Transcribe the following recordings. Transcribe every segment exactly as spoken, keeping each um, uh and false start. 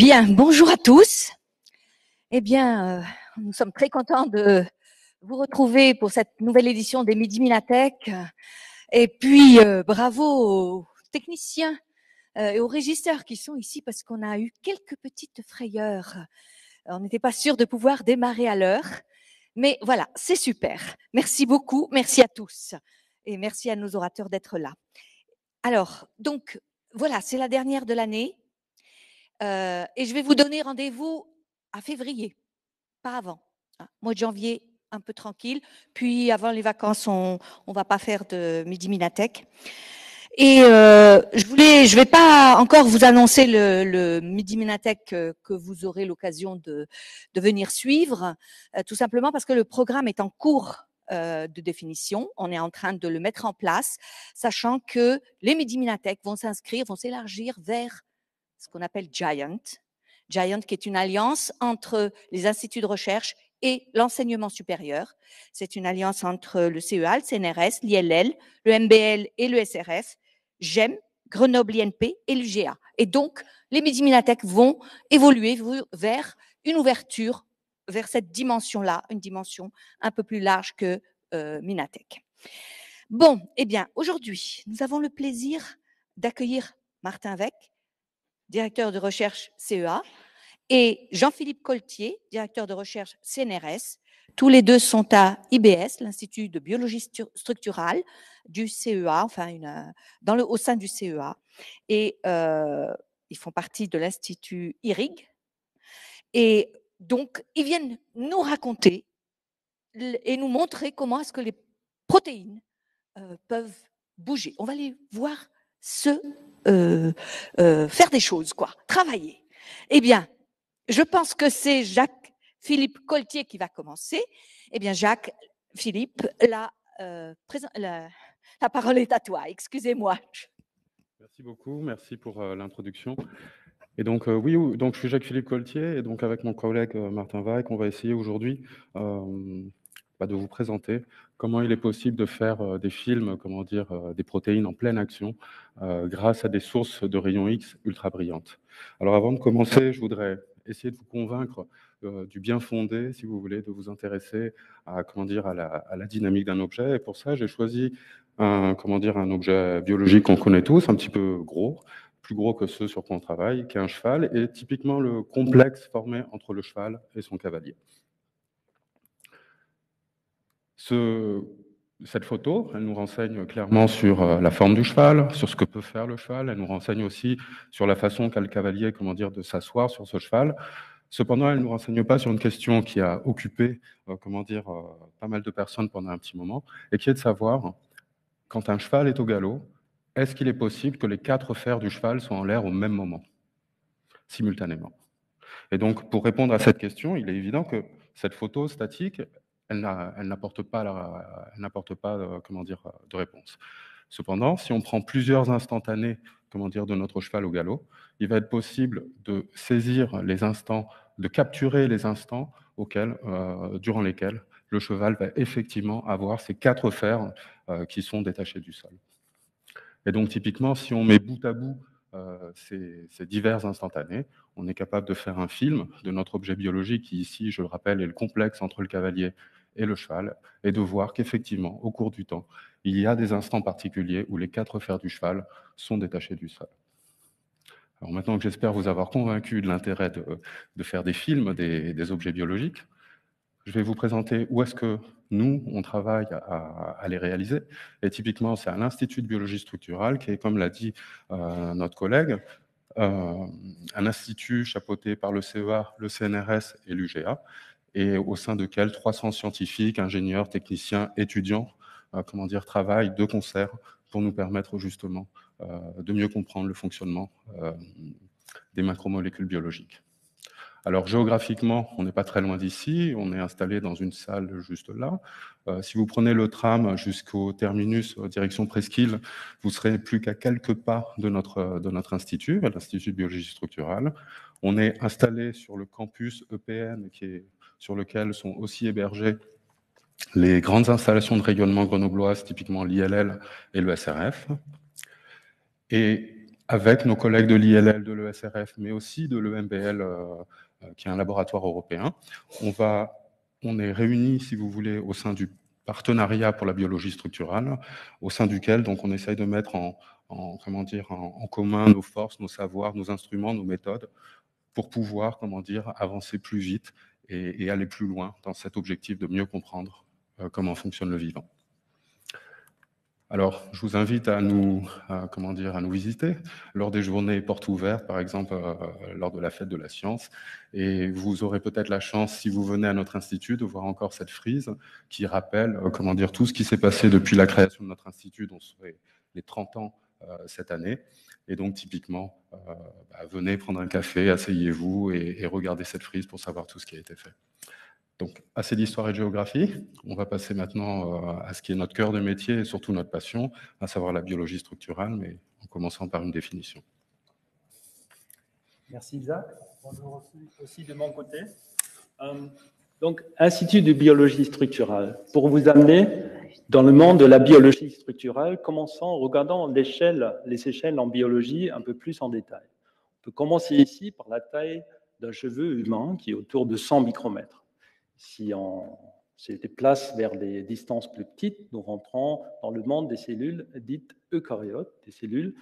Bien, bonjour à tous. Eh bien, euh, nous sommes très contents de vous retrouver pour cette nouvelle édition des Midi MINATEC. Et puis, euh, bravo aux techniciens euh, et aux régisseurs qui sont ici parce qu'on a eu quelques petites frayeurs. On n'était pas sûr de pouvoir démarrer à l'heure. Mais voilà, c'est super. Merci beaucoup, merci à tous. Et merci à nos orateurs d'être là. Alors, donc, voilà, c'est la dernière de l'année. Euh, et je vais vous donner rendez-vous à février, pas avant. Hein, mois de janvier, un peu tranquille. Puis avant les vacances, on ne va pas faire de Midi Minatech. Et euh, je voulais, je vais pas encore vous annoncer le, le Midi Minatech que, que vous aurez l'occasion de, de venir suivre, euh, tout simplement parce que le programme est en cours euh, de définition. On est en train de le mettre en place, sachant que les Midi Minatech vont s'inscrire, vont s'élargir vers ce qu'on appelle GIANT, GIANT qui est une alliance entre les instituts de recherche et l'enseignement supérieur. C'est une alliance entre le C E A, le C N R S, l'I L L, le M B L et le S R F, G E M, Grenoble I N P et l'U G A. Et donc, les Midi Minatech vont évoluer vers une ouverture, vers cette dimension-là, une dimension un peu plus large que euh, Minatech. Bon, eh bien, aujourd'hui, nous avons le plaisir d'accueillir Martin Weik, directeur de recherche C E A, et Jacques-Philippe Colletier, directeur de recherche C N R S. Tous les deux sont à I B S, l'Institut de Biologie Structurale du C E A, enfin une, dans le, au sein du C E A. Et euh, ils font partie de l'Institut I R I G. Et donc, ils viennent nous raconter et nous montrer comment est-ce que les protéines euh, peuvent bouger. On va les voir se Euh, euh, faire des choses, quoi, travailler. Eh bien, je pense que c'est Jacques-Philippe Colletier qui va commencer. Eh bien, Jacques-Philippe, la, euh, la, la parole est à toi, excusez-moi. Merci beaucoup, merci pour euh, l'introduction. Et donc, euh, oui, donc, je suis Jacques-Philippe Colletier, et donc avec mon collègue euh, Martin Weik, on va essayer aujourd'hui euh, bah, de vous présenter comment il est possible de faire des films, comment dire, des protéines en pleine action euh, grâce à des sources de rayons X ultra brillantes. Alors avant de commencer, je voudrais essayer de vous convaincre euh, du bien fondé, si vous voulez, de vous intéresser à, comment dire, à, la, à la dynamique d'un objet. Et pour ça, j'ai choisi un, comment dire, un objet biologique qu'on connaît tous, un petit peu gros, plus gros que ceux sur quoi on travaille, qui est un cheval, et typiquement le complexe formé entre le cheval et son cavalier. Ce, cette photo, elle nous renseigne clairement sur la forme du cheval, sur ce que peut faire le cheval. Elle nous renseigne aussi sur la façon qu'a le cavalier, comment dire, de s'asseoir sur ce cheval. Cependant, elle ne nous renseigne pas sur une question qui a occupé, euh, comment dire, euh, pas mal de personnes pendant un petit moment, et qui est de savoir, quand un cheval est au galop, est-ce qu'il est possible que les quatre fers du cheval soient en l'air au même moment, simultanément? Et donc, pour répondre à cette question, il est évident que cette photo statique, elle n'apporte pas, la, elle n'apporte pas euh, comment dire, de réponse. Cependant, si on prend plusieurs instantanés, comment dire, de notre cheval au galop, il va être possible de saisir les instants, de capturer les instants auxquels, euh, durant lesquels le cheval va effectivement avoir ces quatre fers euh, qui sont détachés du sol. Et donc typiquement, si on met bout à bout Euh, ces, ces divers instantanés, on est capable de faire un film de notre objet biologique qui ici, je le rappelle, est le complexe entre le cavalier et le cheval, et de voir qu'effectivement, au cours du temps, il y a des instants particuliers où les quatre fers du cheval sont détachés du sol. Alors maintenant que j'espère vous avoir convaincu de l'intérêt de, de faire des films des, des objets biologiques, je vais vous présenter où est-ce que nous, on travaille à, à les réaliser. Et typiquement, c'est à l'Institut de Biologie Structurale, qui est, comme l'a dit euh, notre collègue, euh, un institut chapeauté par le C E A, le C N R S et l'U G A, et au sein duquel trois cents scientifiques, ingénieurs, techniciens, étudiants, euh, comment dire, travaillent de concert pour nous permettre justement euh, de mieux comprendre le fonctionnement euh, des macromolécules biologiques. Alors géographiquement, on n'est pas très loin d'ici, on est installé dans une salle juste là. Euh, si vous prenez le tram jusqu'au terminus direction Presqu'île, vous serez plus qu'à quelques pas de notre, de notre institut, à l'Institut de Biologie Structurale. On est installé sur le campus E P N, qui est, sur lequel sont aussi hébergées les grandes installations de rayonnement grenobloises, typiquement l'I L L et le S R F. Et avec nos collègues de l'I L L, de l'E S R F, mais aussi de l'E M B L, euh, qui est un laboratoire européen. On, va, on est réunis, si vous voulez, au sein du partenariat pour la biologie structurale, au sein duquel donc, on essaye de mettre en, en, comment dire, en, en commun nos forces, nos savoirs, nos instruments, nos méthodes, pour pouvoir comment dire, avancer plus vite et, et aller plus loin dans cet objectif de mieux comprendre euh, comment fonctionne le vivant. Alors, je vous invite à nous, à, comment dire, à nous visiter lors des journées portes ouvertes, par exemple euh, lors de la fête de la science. Et vous aurez peut-être la chance, si vous venez à notre institut, de voir encore cette frise qui rappelle euh, comment dire, tout ce qui s'est passé depuis la création de notre institut, dont serait les trente ans euh, cette année. Et donc, typiquement, euh, bah, venez prendre un café, asseyez-vous et, et regardez cette frise pour savoir tout ce qui a été fait. Donc, assez d'histoire et de géographie. On va passer maintenant à ce qui est notre cœur de métier et surtout notre passion, à savoir la biologie structurale, mais en commençant par une définition. Merci Isaac. Bonjour aussi de mon côté. Donc, Institut de biologie structurale. Pour vous amener dans le monde de la biologie structurale, commençons en regardant l'échelle, les échelles en biologie un peu plus en détail. On peut commencer ici par la taille d'un cheveu humain qui est autour de cent micromètres. Si on se déplace vers des distances plus petites, nous rentrons dans le monde des cellules dites eucaryotes, des cellules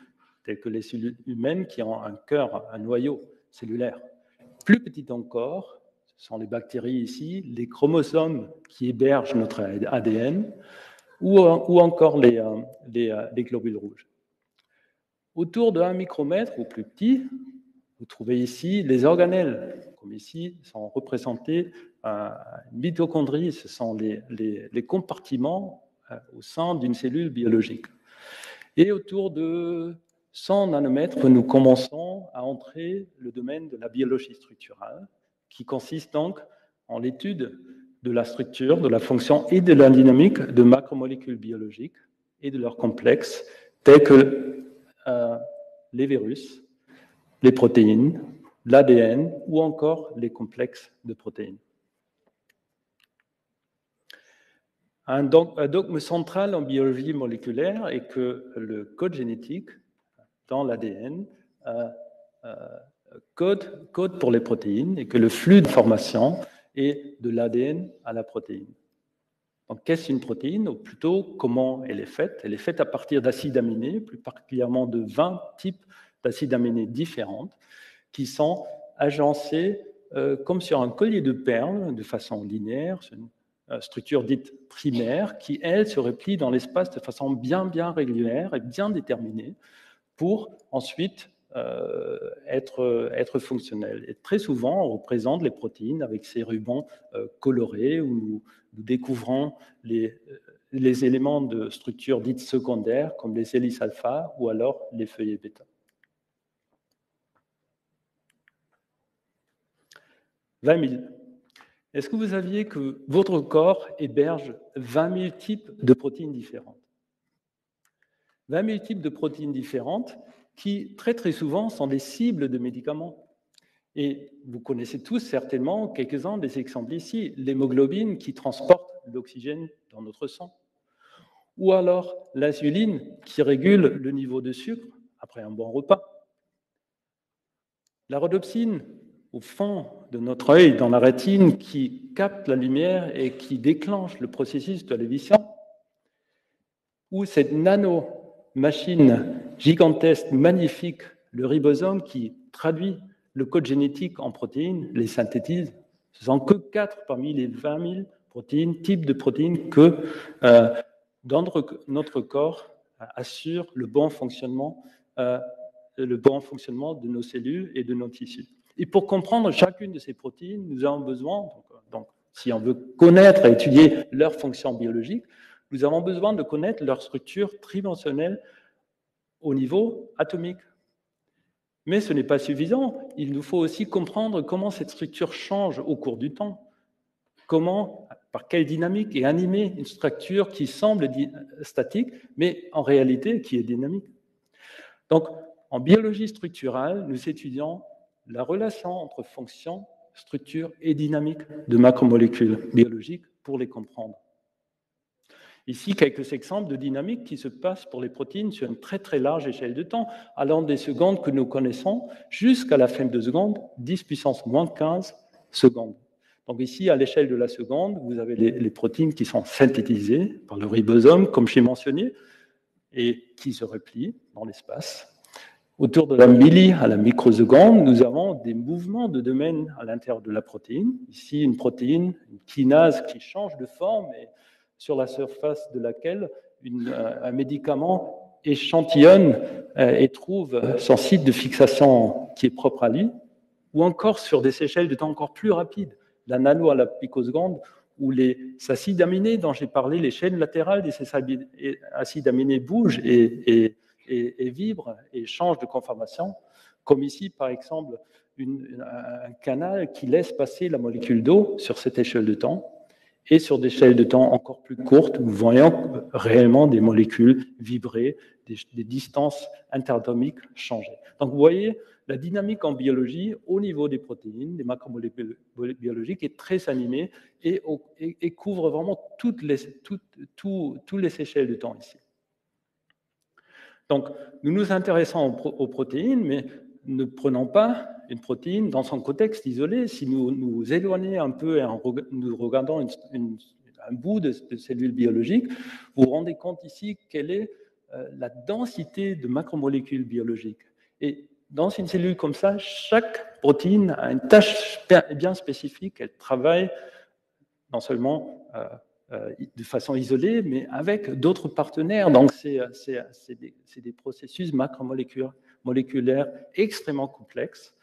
telles que les cellules humaines qui ont un cœur, un noyau cellulaire. Plus petites encore, ce sont les bactéries ici, les chromosomes qui hébergent notre A D N, ou, ou encore les, les, les globules rouges. Autour de un micromètre ou plus petit, vous trouvez ici les organelles, comme ici sont représentés euh, mitochondries, ce sont les, les, les compartiments euh, au sein d'une cellule biologique. Et autour de cent nanomètres, nous commençons à entrer le domaine de la biologie structurale, qui consiste donc en l'étude de la structure, de la fonction et de la dynamique de macromolécules biologiques et de leurs complexes, tels que euh, les virus, les protéines, l'A D N ou encore les complexes de protéines. Un dogme central en biologie moléculaire est que le code génétique dans l'A D N euh, euh, code, code pour les protéines et que le flux d'informations est de l'A D N à la protéine. Donc, qu'est-ce une protéine, ou plutôt comment elle est faite? Elle est faite à partir d'acides aminés, plus particulièrement de vingt types d'acides aminés différents, qui sont agencés euh, comme sur un collier de perles, de façon linéaire, une euh, structure dite primaire, qui, elle, se replie dans l'espace de façon bien, bien régulière et bien déterminée, pour ensuite euh, être, être fonctionnelle. Et très souvent, on représente les protéines avec ces rubans euh, colorés, où nous, nous découvrons les, les éléments de structure dite secondaire, comme les hélices alpha ou alors les feuillets bêta. vingt mille. Est-ce que vous saviez que votre corps héberge vingt mille types de protéines différentes? vingt mille types de protéines différentes qui, très très souvent, sont des cibles de médicaments. Et vous connaissez tous certainement quelques-uns des exemples ici. L'hémoglobine qui transporte l'oxygène dans notre sang. Ou alors l'insuline qui régule le niveau de sucre après un bon repas. La rhodopsine, au fond de notre œil, dans la rétine, qui capte la lumière et qui déclenche le processus de l'éviction, ou cette nanomachine gigantesque, magnifique, le ribosome, qui traduit le code génétique en protéines, les synthétise. Ce ne sont que quatre parmi les vingt mille protéines, types de protéines que euh, dans notre corps assure le bon fonctionnement, euh, le bon fonctionnement de nos cellules et de nos tissus. Et pour comprendre chacune de ces protéines, nous avons besoin, donc, donc, si on veut connaître et étudier leurs fonctions biologiques, nous avons besoin de connaître leur structure tridimensionnelle au niveau atomique. Mais ce n'est pas suffisant, il nous faut aussi comprendre comment cette structure change au cours du temps, comment, par quelle dynamique est animée une structure qui semble statique, mais en réalité qui est dynamique. Donc, en biologie structurale, nous étudions la relation entre fonction, structure et dynamique de macromolécules biologiques pour les comprendre. Ici, quelques exemples de dynamiques qui se passent pour les protéines sur une très très large échelle de temps, allant des secondes que nous connaissons jusqu'à la fin de seconde, dix puissance moins quinze secondes. Donc ici, à l'échelle de la seconde, vous avez les, les protéines qui sont synthétisées par le ribosome, comme j'ai mentionné, et qui se replient dans l'espace. Autour de la milli à la microseconde, nous avons des mouvements de domaine à l'intérieur de la protéine. Ici, une protéine, une kinase qui change de forme et sur la surface de laquelle une, un médicament échantillonne et trouve son site de fixation qui est propre à lui, ou encore sur des échelles de temps encore plus rapides, la nano à la picoseconde, où les acides aminés dont j'ai parlé, les chaînes latérales des acides aminés bougent et, et, et, et vibrent et changent de conformation, comme ici par exemple une, un canal qui laisse passer la molécule d'eau sur cette échelle de temps, et sur des échelles de temps encore plus courtes, nous voyons réellement des molécules vibrer, des, des distances interatomiques changer. Donc vous voyez, la dynamique en biologie au niveau des protéines, des macromolécules biologiques est très animée et, et, et couvre vraiment toutes les, toutes, tout, toutes les échelles de temps ici. Donc nous nous intéressons aux, aux protéines, mais ne prenons pas une protéine dans son contexte isolé. Si nous nous éloignons un peu et en, nous regardons une, une, un bout de, de cellules biologiques, vous vous rendez compte ici quelle est euh, la densité de macromolécules biologiques. Et dans une cellule comme ça, chaque protéine a une tâche bien spécifique. Elle travaille non seulement euh, euh, de façon isolée, mais avec d'autres partenaires. Donc, c'est des, des processus macromoléculaires moléculaires extrêmement complexes.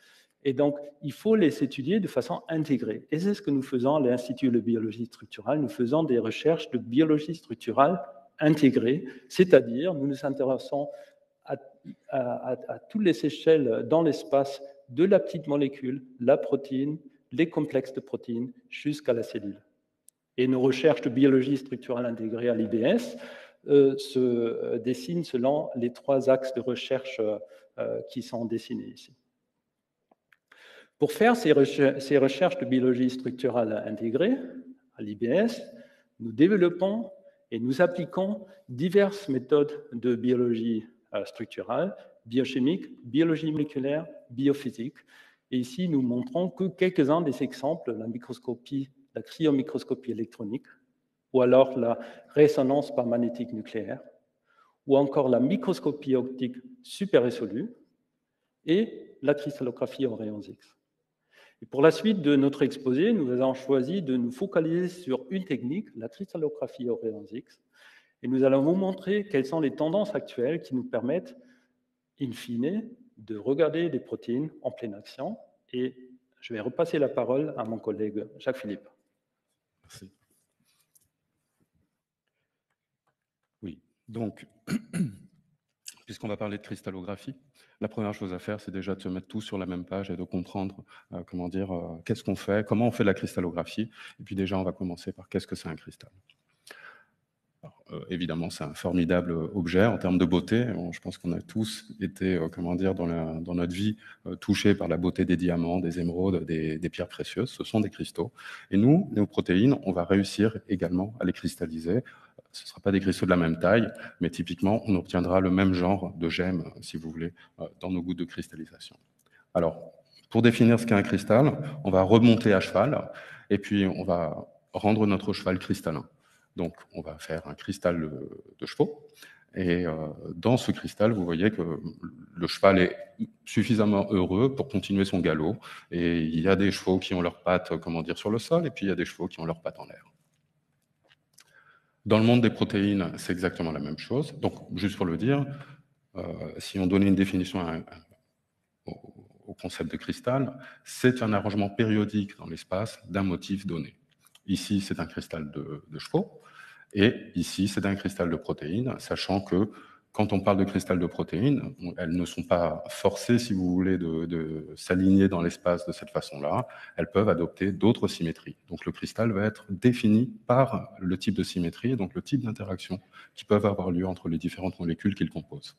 Et donc, il faut les étudier de façon intégrée. Et c'est ce que nous faisons à l'Institut de Biologie Structurale. Nous faisons des recherches de biologie structurale intégrée, c'est-à-dire nous nous intéressons à, à, à, à toutes les échelles dans l'espace de la petite molécule, la protéine, les complexes de protéines, jusqu'à la cellule. Et nos recherches de biologie structurale intégrée à l'I B S euh, se dessinent selon les trois axes de recherche euh, qui sont dessinés ici. Pour faire ces recherches de biologie structurale intégrée à l'I B S, nous développons et nous appliquons diverses méthodes de biologie structurale, biochimique, biologie moléculaire, biophysique. Et ici, nous montrons que quelques-uns des exemples, la microscopie, la cryomicroscopie électronique, ou alors la résonance par magnétique nucléaire, ou encore la microscopie optique super-résolue et la cristallographie en rayons X. Et pour la suite de notre exposé, nous avons choisi de nous focaliser sur une technique, la cristallographie au rayon X, et nous allons vous montrer quelles sont les tendances actuelles qui nous permettent, in fine, de regarder des protéines en pleine action. Et je vais repasser la parole à mon collègue Jacques-Philippe. Merci. Oui, donc, puisqu'on va parler de cristallographie, la première chose à faire, c'est déjà de se mettre tous sur la même page et de comprendre, euh, comment dire, euh, qu'est-ce qu'on fait, comment on fait de la cristallographie. Et puis déjà, on va commencer par qu'est-ce que c'est un cristal. Alors, euh, évidemment, c'est un formidable objet en termes de beauté. Bon, je pense qu'on a tous été, euh, comment dire, dans, la, dans notre vie, euh, touchés par la beauté des diamants, des émeraudes, des, des pierres précieuses. Ce sont des cristaux. Et nous, nos protéines, on va réussir également à les cristalliser. Ce ne sera pas des cristaux de la même taille, mais typiquement, on obtiendra le même genre de gemme, si vous voulez, dans nos gouttes de cristallisation. Alors, pour définir ce qu'est un cristal, on va remonter à cheval, et puis on va rendre notre cheval cristallin. Donc, on va faire un cristal de chevaux, et dans ce cristal, vous voyez que le cheval est suffisamment heureux pour continuer son galop, et il y a des chevaux qui ont leurs pattes, comment dire, sur le sol, et puis il y a des chevaux qui ont leurs pattes en l'air. Dans le monde des protéines, c'est exactement la même chose. Donc, juste pour le dire, euh, si on donnait une définition à, à, au, au concept de cristal, c'est un arrangement périodique dans l'espace d'un motif donné. Ici, c'est un cristal de, de chevaux, et ici, c'est un cristal de protéines, sachant que quand on parle de cristal de protéines, elles ne sont pas forcées, si vous voulez, de, de s'aligner dans l'espace de cette façon-là. Elles peuvent adopter d'autres symétries. Donc le cristal va être défini par le type de symétrie et donc le type d'interaction qui peuvent avoir lieu entre les différentes molécules qu'il compose.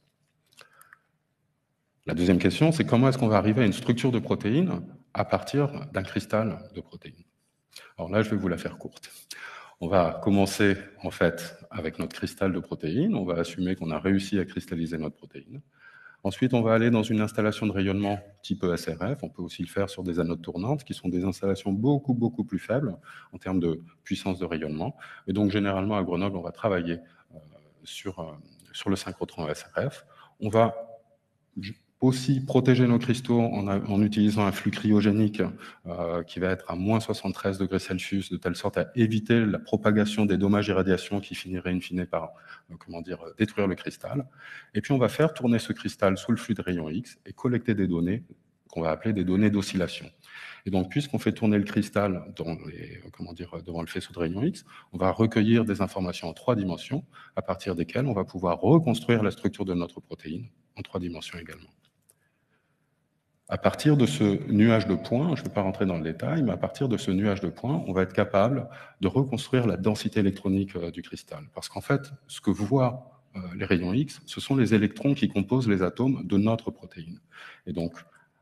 La deuxième question, c'est comment est-ce qu'on va arriver à une structure de protéines à partir d'un cristal de protéines? Alors là, je vais vous la faire courte. On va commencer en fait avec notre cristal de protéines, on va assumer qu'on a réussi à cristalliser notre protéine. Ensuite, on va aller dans une installation de rayonnement type E S R F. On peut aussi le faire sur des anodes tournantes, qui sont des installations beaucoup, beaucoup plus faibles en termes de puissance de rayonnement. Et donc, généralement, à Grenoble, on va travailler euh, sur, euh, sur le synchrotron E S R F. On va aussi protéger nos cristaux en, a, en utilisant un flux cryogénique euh, qui va être à moins soixante-treize degrés Celsius, de telle sorte à éviter la propagation des dommages et radiations qui finiraient in fine par euh, comment dire, détruire le cristal. Et puis on va faire tourner ce cristal sous le flux de rayons X et collecter des données qu'on va appeler des données d'oscillation. Et donc, puisqu'on fait tourner le cristal dans les, comment dire, devant le faisceau de rayon X, on va recueillir des informations en trois dimensions, à partir desquelles on va pouvoir reconstruire la structure de notre protéine en trois dimensions également. À partir de ce nuage de points, je ne vais pas rentrer dans le détail, mais à partir de ce nuage de points, on va être capable de reconstruire la densité électronique du cristal. Parce qu'en fait, ce que voient les rayons X, ce sont les électrons qui composent les atomes de notre protéine. Et donc,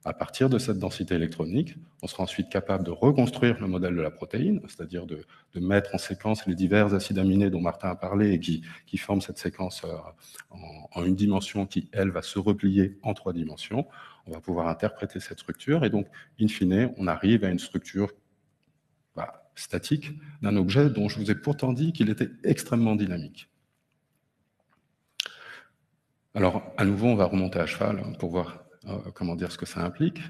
à partir de cette densité électronique, on sera ensuite capable de reconstruire le modèle de la protéine, c'est-à-dire de, de mettre en séquence les divers acides aminés dont Martin a parlé et qui, qui forment cette séquence en, en une dimension qui, elle, va se replier en trois dimensions. On va pouvoir interpréter cette structure et donc, in fine, on arrive à une structure bah, statique d'un objet dont je vous ai pourtant dit qu'il était extrêmement dynamique. Alors, à nouveau, on va remonter à cheval pour voir comment dire ce que ça implique.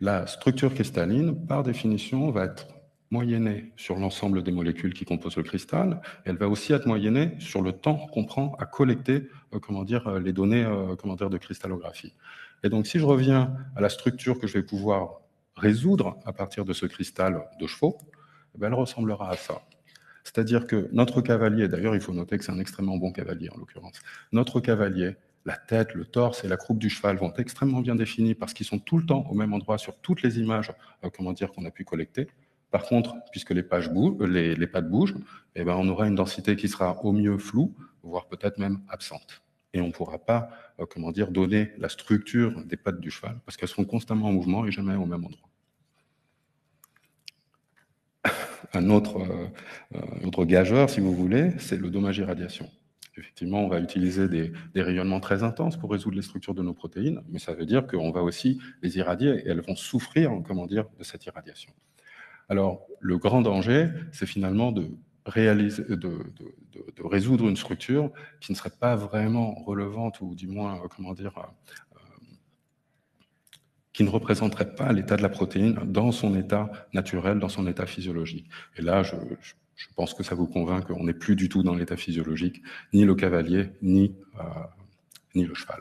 La structure cristalline, par définition, va être moyennée sur l'ensemble des molécules qui composent le cristal. Elle va aussi être moyennée sur le temps qu'on prend à collecter comment dire, les données comment dire, de cristallographie. Et donc, si je reviens à la structure que je vais pouvoir résoudre à partir de ce cristal de chevaux, elle ressemblera à ça. C'est-à-dire que notre cavalier, d'ailleurs, il faut noter que c'est un extrêmement bon cavalier en l'occurrence, notre cavalier, la tête, le torse et la croupe du cheval vont être extrêmement bien définis parce qu'ils sont tout le temps au même endroit sur toutes les images euh, comment dire, qu'on a pu collecter. Par contre, puisque les, pages bougent, les, les pattes bougent, eh ben, on aura une densité qui sera au mieux floue, voire peut-être même absente. Et on ne pourra pas euh, comment dire, donner la structure des pattes du cheval parce qu'elles seront constamment en mouvement et jamais au même endroit. Un autre, euh, autre gageur, si vous voulez, c'est le dommage irradiation. Effectivement, on va utiliser des, des rayonnements très intenses pour résoudre les structures de nos protéines, mais ça veut dire qu'on va aussi les irradier et elles vont souffrir, comment dire, de cette irradiation. Alors, le grand danger, c'est finalement de, réaliser, de, de, de, de résoudre une structure qui ne serait pas vraiment relevante ou du moins, comment dire, euh, qui ne représenterait pas l'état de la protéine dans son état naturel, dans son état physiologique. Et là, je... je Je pense que ça vous convainc qu'on n'est plus du tout dans l'état physiologique, ni le cavalier, ni, euh, ni le cheval.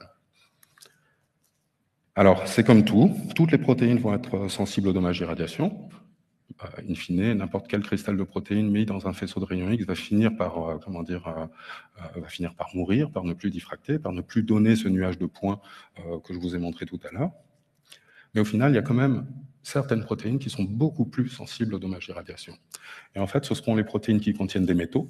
Alors, c'est comme tout, toutes les protéines vont être sensibles aux dommages et radiations. Euh, in fine, n'importe quel cristal de protéines mis dans un faisceau de rayon X va finir par, euh, comment dire, euh, euh, va finir par mourir, par ne plus diffracter, par ne plus donner ce nuage de points euh, que je vous ai montré tout à l'heure. Mais au final, il y a quand même certaines protéines qui sont beaucoup plus sensibles aux dommages et radiations. Et en fait, ce seront les protéines qui contiennent des métaux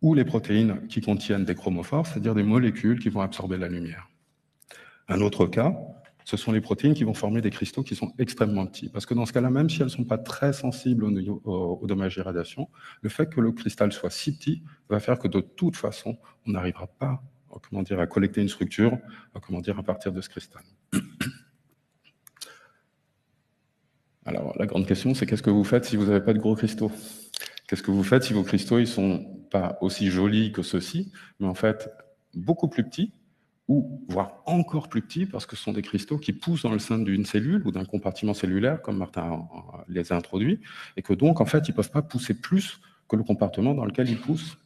ou les protéines qui contiennent des chromophores, c'est-à-dire des molécules qui vont absorber la lumière. Un autre cas, ce sont les protéines qui vont former des cristaux qui sont extrêmement petits. Parce que dans ce cas-là, même si elles ne sont pas très sensibles aux dommages et radiations, le fait que le cristal soit si petit va faire que de toute façon, on n'arrivera pas comment dire, à collecter une structure comment dire, à partir de ce cristal. Alors, la grande question, c'est qu'est-ce que vous faites si vous n'avez pas de gros cristaux? Qu'est-ce que vous faites si vos cristaux ne sont pas aussi jolis que ceux-ci, mais en fait beaucoup plus petits, ou voire encore plus petits, parce que ce sont des cristaux qui poussent dans le sein d'une cellule ou d'un compartiment cellulaire, comme Martin les a introduits, et que donc, en fait, ils ne peuvent pas pousser plus que le compartiment dans lequel ils poussent.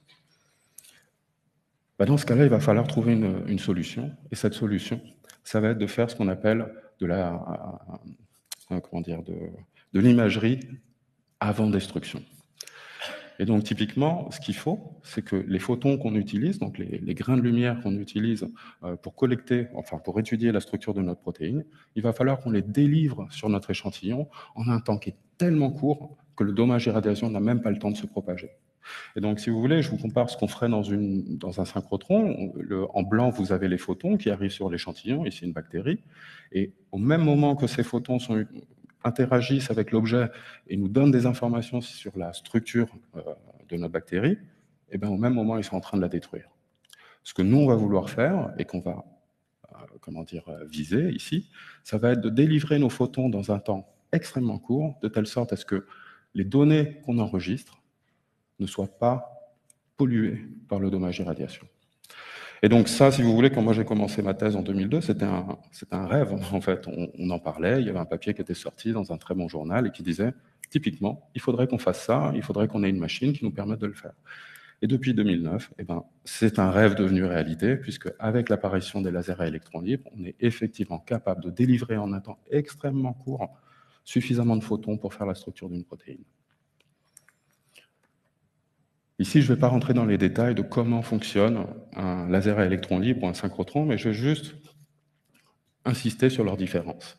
Ben, dans ce cas-là, il va falloir trouver une, une solution, et cette solution, ça va être de faire ce qu'on appelle de la... Comment dire, de, de l'imagerie avant destruction. Et donc typiquement, ce qu'il faut, c'est que les photons qu'on utilise, donc les, les grains de lumière qu'on utilise pour collecter, enfin pour étudier la structure de notre protéine, il va falloir qu'on les délivre sur notre échantillon en un temps qui est tellement court que le dommage et radiation n'a même pas le temps de se propager. Et donc, si vous voulez, je vous compare ce qu'on ferait dans, une, dans un synchrotron. Le, en blanc, vous avez les photons qui arrivent sur l'échantillon, ici une bactérie, et au même moment que ces photons sont interagissent avec l'objet et nous donnent des informations sur la structure euh, de notre bactérie, et bien au même moment, ils sont en train de la détruire. Ce que nous, on va vouloir faire, et qu'on va euh, comment dire, viser ici, ça va être de délivrer nos photons dans un temps extrêmement court, de telle sorte à ce que les données qu'on enregistre ne soient pas polluées par le dommage irradiation. Et donc ça, si vous voulez, quand moi j'ai commencé ma thèse en deux mille deux, c'était un, un rêve, en fait. On, on en parlait, il y avait un papier qui était sorti dans un très bon journal et qui disait, typiquement, il faudrait qu'on fasse ça, il faudrait qu'on ait une machine qui nous permette de le faire. Et depuis deux mille neuf, eh ben, c'est un rêve devenu réalité, puisque avec l'apparition des lasers à électrons libres, on est effectivement capable de délivrer en un temps extrêmement court suffisamment de photons pour faire la structure d'une protéine. Ici, je ne vais pas rentrer dans les détails de comment fonctionne un laser à électrons libres ou un synchrotron, mais je vais juste insister sur leurs différences.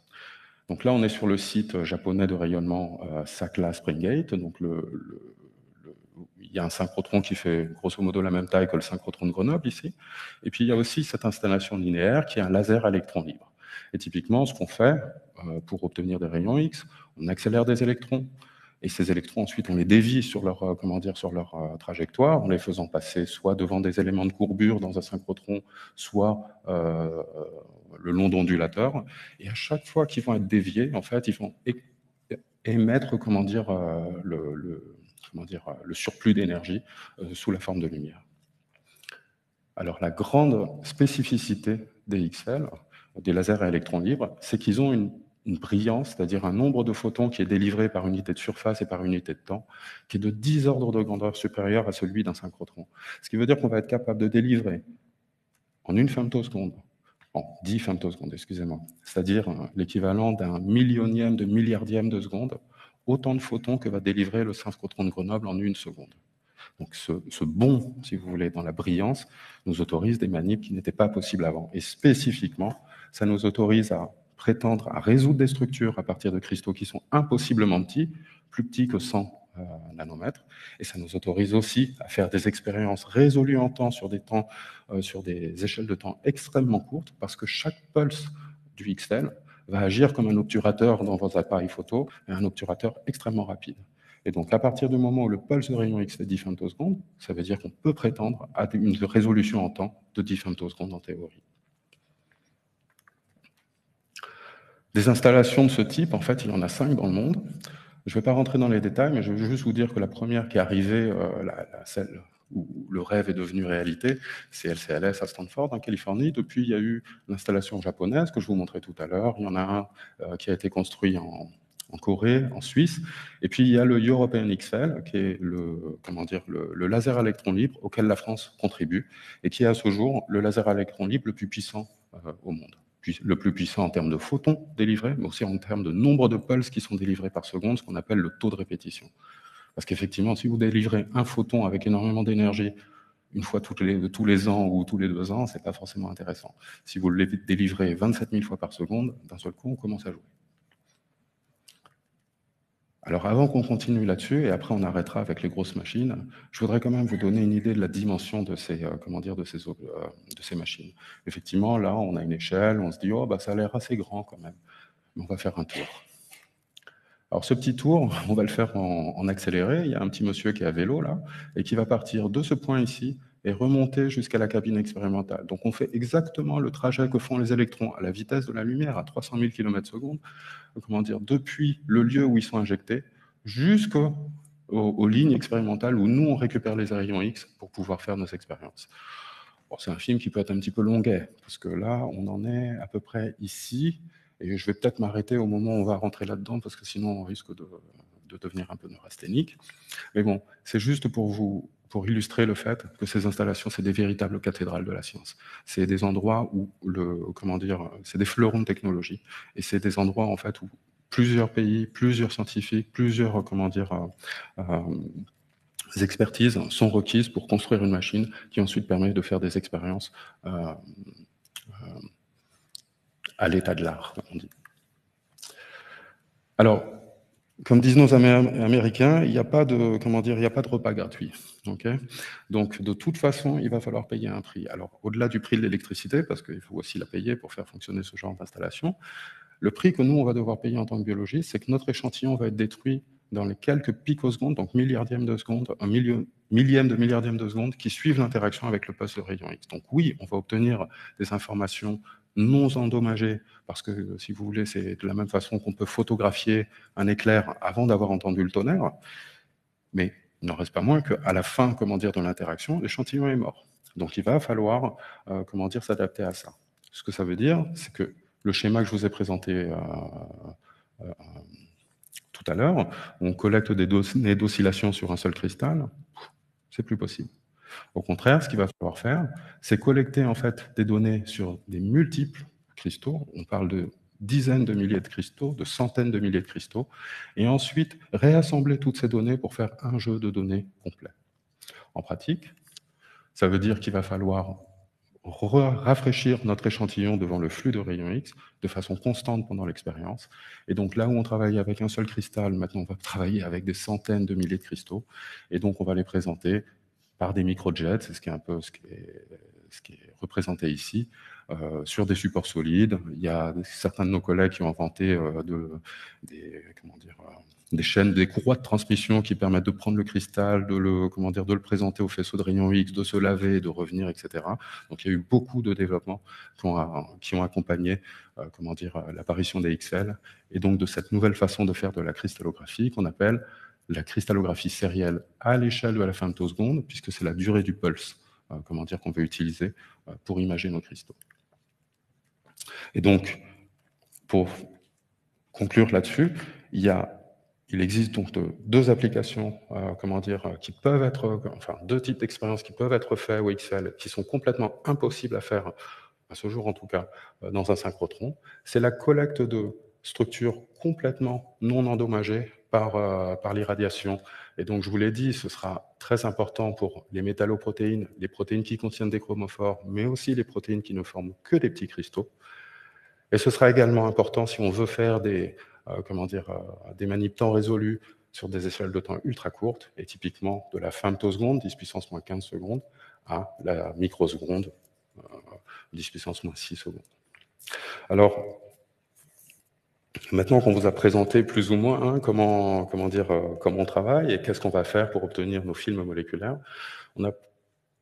Donc là, on est sur le site japonais de rayonnement euh, SACLA Springgate. Donc le, le, le, il y a un synchrotron qui fait grosso modo la même taille que le synchrotron de Grenoble ici. Et puis il y a aussi cette installation linéaire qui est un laser à électrons libres. Et typiquement, ce qu'on fait euh, pour obtenir des rayons X, on accélère des électrons. Et ces électrons, ensuite, on les dévie sur leur, comment dire, sur leur euh, trajectoire, en les faisant passer soit devant des éléments de courbure dans un synchrotron, soit euh, le long d'ondulateurs. Et à chaque fois qu'ils vont être déviés, en fait, ils vont émettre comment dire, euh, le, le, comment dire, le surplus d'énergie euh, sous la forme de lumière. Alors, la grande spécificité des X L, des lasers à électrons libres, c'est qu'ils ont une une brillance, c'est-à-dire un nombre de photons qui est délivré par unité de surface et par unité de temps, qui est de dix ordres de grandeur supérieur à celui d'un synchrotron. Ce qui veut dire qu'on va être capable de délivrer en une femtoseconde, en dix femtosecondes, excusez-moi, c'est-à-dire l'équivalent d'un millionième de milliardième de seconde, autant de photons que va délivrer le synchrotron de Grenoble en une seconde. Donc ce, ce bond, si vous voulez, dans la brillance, nous autorise des manips qui n'étaient pas possibles avant. Et spécifiquement, ça nous autorise à prétendre à résoudre des structures à partir de cristaux qui sont impossiblement petits, plus petits que cent euh, nanomètres, et ça nous autorise aussi à faire des expériences résolues en temps sur des, temps, euh, sur des échelles de temps extrêmement courtes, parce que chaque pulse du X L va agir comme un obturateur dans vos appareils photo, et un obturateur extrêmement rapide. Et donc à partir du moment où le pulse de rayon X est dix femtosecondes, ça veut dire qu'on peut prétendre à une résolution en temps de dix femtosecondes en théorie. Des installations de ce type, en fait, il y en a cinq dans le monde. Je ne vais pas rentrer dans les détails, mais je vais juste vous dire que la première qui est arrivée, euh, la, la, celle où le rêve est devenu réalité, c'est L C L S à Stanford, en Californie. Depuis, il y a eu l'installation japonaise que je vous montrais tout à l'heure. Il y en a un euh, qui a été construit en, en Corée, en Suisse. Et puis, il y a le European X L, qui est le, comment dire, le, le laser à électrons libres auquel la France contribue, et qui est à ce jour le laser à électrons libres le plus puissant euh, au monde. Le plus puissant en termes de photons délivrés, mais aussi en termes de nombre de pulses qui sont délivrés par seconde, ce qu'on appelle le taux de répétition. Parce qu'effectivement, si vous délivrez un photon avec énormément d'énergie, une fois toutes les, tous les ans ou tous les deux ans, ce n'est pas forcément intéressant. Si vous le délivrez vingt-sept mille fois par seconde, d'un seul coup, on commence à jouer. Alors avant qu'on continue là-dessus, et après on arrêtera avec les grosses machines, je voudrais quand même vous donner une idée de la dimension de ces, euh, comment dire, de ces, euh, de ces machines. Effectivement, là, on a une échelle, on se dit « oh, bah, ça a l'air assez grand quand même », mais on va faire un tour. Alors ce petit tour, on va le faire en, en accéléré. Il y a un petit monsieur qui est à vélo là, et qui va partir de ce point ici, et remonter jusqu'à la cabine expérimentale. Donc on fait exactement le trajet que font les électrons à la vitesse de la lumière, à trois cent mille kilomètres secondes, comment dire, depuis le lieu où ils sont injectés, jusqu'aux aux lignes expérimentales où nous on récupère les rayons X pour pouvoir faire nos expériences. Bon, c'est un film qui peut être un petit peu longuet, parce que là on en est à peu près ici, et je vais peut-être m'arrêter au moment où on va rentrer là-dedans, parce que sinon on risque de, de devenir un peu neurasthénique. Mais bon, c'est juste pour vous... pour illustrer le fait que ces installations, c'est des véritables cathédrales de la science. C'est des endroits où, le, comment dire, c'est des fleurons de technologie, et c'est des endroits en fait où plusieurs pays, plusieurs scientifiques, plusieurs, comment dire, euh, euh, expertises sont requises pour construire une machine qui ensuite permet de faire des expériences euh, euh, à l'état de l'art, comme on dit. Alors, comme disent nos Américains, il n'y a pas de, comment dire, il n'y a pas de repas gratuit. Okay, donc, de toute façon, il va falloir payer un prix. Alors, au-delà du prix de l'électricité, parce qu'il faut aussi la payer pour faire fonctionner ce genre d'installation, Le prix que nous, on va devoir payer en tant que biologistes, c'est que notre échantillon va être détruit dans les quelques picosecondes, donc milliardième de seconde, un milieu, millième de milliardième de seconde, qui suivent l'interaction avec le poste de rayon X. Donc oui, on va obtenir des informations non endommagées, parce que, si vous voulez, c'est de la même façon qu'on peut photographier un éclair avant d'avoir entendu le tonnerre, mais il n'en reste pas moins qu'à la fin, comment dire, de l'interaction, l'échantillon est mort. Donc il va falloir euh, comment dire, s'adapter à ça. Ce que ça veut dire, c'est que le schéma que je vous ai présenté euh, euh, tout à l'heure, on collecte des données d'oscillation sur un seul cristal, c'est plus possible. Au contraire, ce qu'il va falloir faire, c'est collecter en fait des données sur des multiples cristaux, on parle de dizaines de milliers de cristaux, de centaines de milliers de cristaux, et ensuite réassembler toutes ces données pour faire un jeu de données complet. En pratique, ça veut dire qu'il va falloir rafraîchir notre échantillon devant le flux de rayons X de façon constante pendant l'expérience. Et donc là où on travaillait avec un seul cristal, maintenant on va travailler avec des centaines de milliers de cristaux. Et donc on va les présenter par des microjets, c'est ce qui est un peu ce qui est, ce qui est représenté ici, euh, sur des supports solides. Il y a certains de nos collègues qui ont inventé euh, de, des, comment dire, euh, des chaînes, des courroies de transmission qui permettent de prendre le cristal, de le, comment dire, de le présenter au faisceau de rayon X, de se laver, de revenir, et cetera. Donc il y a eu beaucoup de développements qui ont, qui ont accompagné euh, comment dire, l'apparition des X L, et donc de cette nouvelle façon de faire de la cristallographie qu'on appelle la cristallographie sérielle à l'échelle de la femtoseconde, puisque c'est la durée du pulse euh, comment dire, qu'on veut utiliser euh, pour imager nos cristaux. Et donc, pour conclure là-dessus, il y a, il existe donc de, deux applications, euh, comment dire, qui peuvent être, enfin deux types d'expériences qui peuvent être faites au X L, qui sont complètement impossibles à faire, à ce jour en tout cas, euh, dans un synchrotron. C'est la collecte de structures complètement non endommagées par, euh, par l'irradiation. Et donc, je vous l'ai dit, ce sera très important pour les métalloprotéines, les protéines qui contiennent des chromophores, mais aussi les protéines qui ne forment que des petits cristaux. Et ce sera également important si on veut faire des, euh, comment dire, euh, des manips temps résolus sur des échelles de temps ultra courtes, et typiquement de la femtoseconde, dix puissance moins quinze secondes, à la microseconde, euh, dix puissance moins six secondes. Alors, maintenant qu'on vous a présenté plus ou moins hein, comment, comment, dire, euh, comment on travaille et qu'est-ce qu'on va faire pour obtenir nos films moléculaires, on a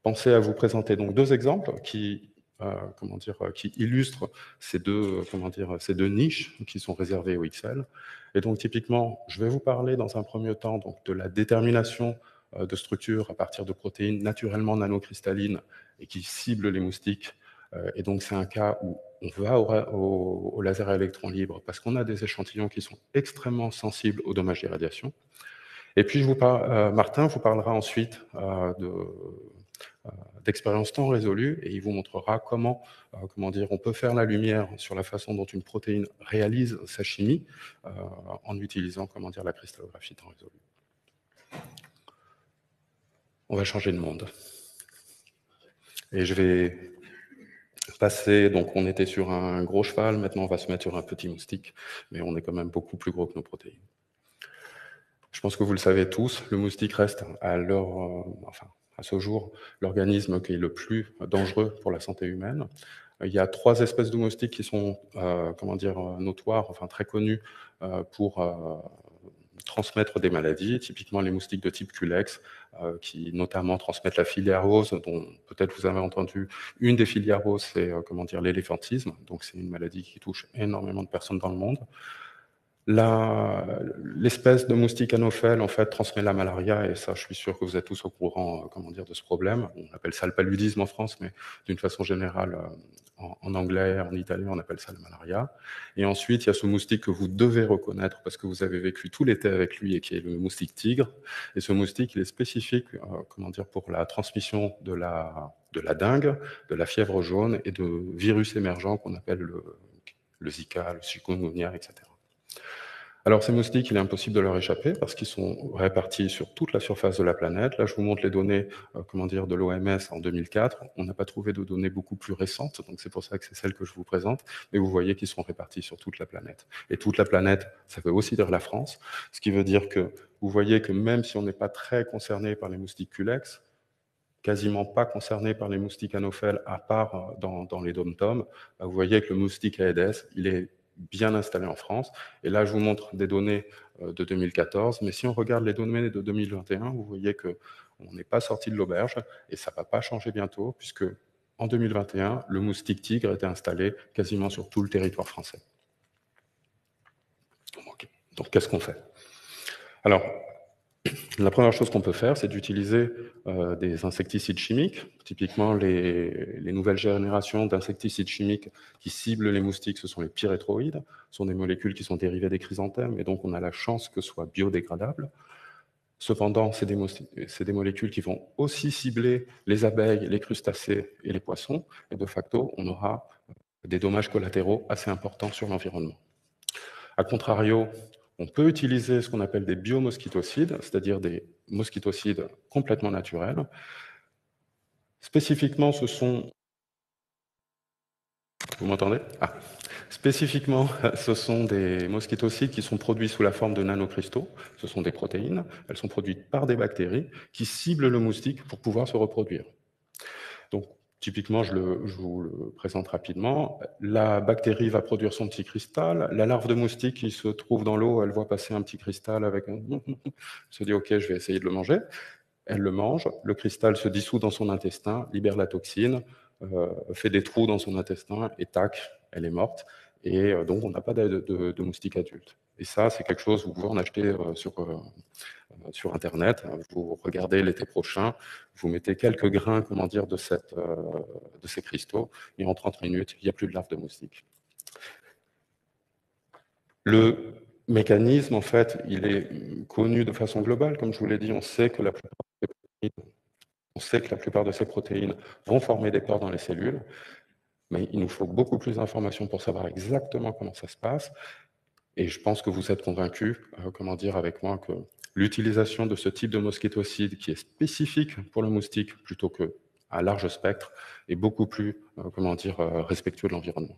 pensé à vous présenter donc deux exemples qui, euh, comment dire, qui illustrent ces deux, comment dire, ces deux niches qui sont réservées au X L. Et donc typiquement, je vais vous parler dans un premier temps donc, de la détermination euh, de structures à partir de protéines naturellement nanocristallines et qui ciblent les moustiques. Euh, et donc c'est un cas où on va au, au laser à électrons libres parce qu'on a des échantillons qui sont extrêmement sensibles aux dommages des radiations. Et puis, je vous par, euh, Martin vous parlera ensuite euh, de, euh, d'expériences temps résolues et il vous montrera comment, euh, comment dire, on peut faire la lumière sur la façon dont une protéine réalise sa chimie euh, en utilisant comment dire, la cristallographie temps résolue. On va changer de monde. Et je vais... Passé, donc on était sur un gros cheval, maintenant on va se mettre sur un petit moustique, mais on est quand même beaucoup plus gros que nos protéines. Je pense que vous le savez tous, le moustique reste à, leur, euh, enfin, à ce jour l'organisme qui est le plus dangereux pour la santé humaine. Il y a trois espèces de moustiques qui sont euh, comment dire, notoires, enfin très connues euh, pour euh, transmettre des maladies, typiquement les moustiques de type Culex, euh, qui notamment transmettent la filariose, dont peut-être vous avez entendu une des filarioses, c'est euh, comment dire l'éléphantisme, donc c'est une maladie qui touche énormément de personnes dans le monde. La, l'espèce de moustique anophèle, en fait, transmet la malaria, et ça, je suis sûr que vous êtes tous au courant, euh, comment dire, de ce problème. On appelle ça le paludisme en France, mais d'une façon générale, euh, en, en anglais, en italien, on appelle ça le malaria. Et ensuite, il y a ce moustique que vous devez reconnaître parce que vous avez vécu tout l'été avec lui et qui est le moustique tigre. Et ce moustique, il est spécifique, euh, comment dire, pour la transmission de la, de la dengue, de la fièvre jaune et de virus émergents qu'on appelle le, le Zika, le chikungunya, et cetera. Alors ces moustiques, il est impossible de leur échapper parce qu'ils sont répartis sur toute la surface de la planète. Là, je vous montre les données euh, comment dire, de l'O M S en deux mille quatre. On n'a pas trouvé de données beaucoup plus récentes, donc c'est pour ça que c'est celle que je vous présente. Mais vous voyez qu'ils sont répartis sur toute la planète. Et toute la planète, ça veut aussi dire la France, ce qui veut dire que vous voyez que même si on n'est pas très concerné par les moustiques Culex, quasiment pas concerné par les moustiques anophèles à part dans, dans les dom-toms, bah, vous voyez que le moustique Aedes, il est bien installé en France. Et là, je vous montre des données de deux mille quatorze, mais si on regarde les données de deux mille vingt et un, vous voyez qu'on n'est pas sorti de l'auberge, et ça ne va pas changer bientôt, puisque en deux mille vingt et un, le moustique tigre était installé quasiment sur tout le territoire français. Okay. Donc, qu'est-ce qu'on fait? Alors, la première chose qu'on peut faire, c'est d'utiliser euh, des insecticides chimiques. Typiquement, les, les nouvelles générations d'insecticides chimiques qui ciblent les moustiques, ce sont les pyrétroïdes. Ce sont des molécules qui sont dérivées des chrysanthèmes, et donc on a la chance que ce soit biodégradable. Cependant, c'est des, c'est des molécules qui vont aussi cibler les abeilles, les crustacés et les poissons, et de facto, on aura des dommages collatéraux assez importants sur l'environnement. A contrario, on peut utiliser ce qu'on appelle des biomosquitocides, c'est-à-dire des mosquitocides complètement naturels. Spécifiquement, ce sont... Vous m'entendez? Ah. Spécifiquement, ce sont des mosquitocides qui sont produits sous la forme de nanocristaux. Ce sont des protéines. Elles sont produites par des bactéries qui ciblent le moustique pour pouvoir se reproduire. Donc, typiquement, je, le, je vous le présente rapidement, la bactérie va produire son petit cristal, la larve de moustique qui se trouve dans l'eau, elle voit passer un petit cristal avec un... Elle se dit « ok, je vais essayer de le manger ». Elle le mange, le cristal se dissout dans son intestin, libère la toxine, euh, fait des trous dans son intestin et tac, elle est morte. Et euh, donc, on n'a pas de, de, de moustique adulte. Et ça, c'est quelque chose, vous pouvez en acheter euh, sur, euh, sur Internet. Vous regardez l'été prochain, vous mettez quelques grains comment dire, de, cette, euh, de ces cristaux, et en trente minutes, il n'y a plus de larves de moustiques. Le mécanisme, en fait, il est connu de façon globale. Comme je vous l'ai dit, on sait que la plupart de ces protéines, on sait que la plupart de ces protéines vont former des pores dans les cellules, mais il nous faut beaucoup plus d'informations pour savoir exactement comment ça se passe. Et je pense que vous êtes convaincus, euh, comment dire, avec moi, que l'utilisation de ce type de mosquitocide qui est spécifique pour le moustique plutôt qu'à large spectre est beaucoup plus, euh, comment dire, euh, respectueux de l'environnement.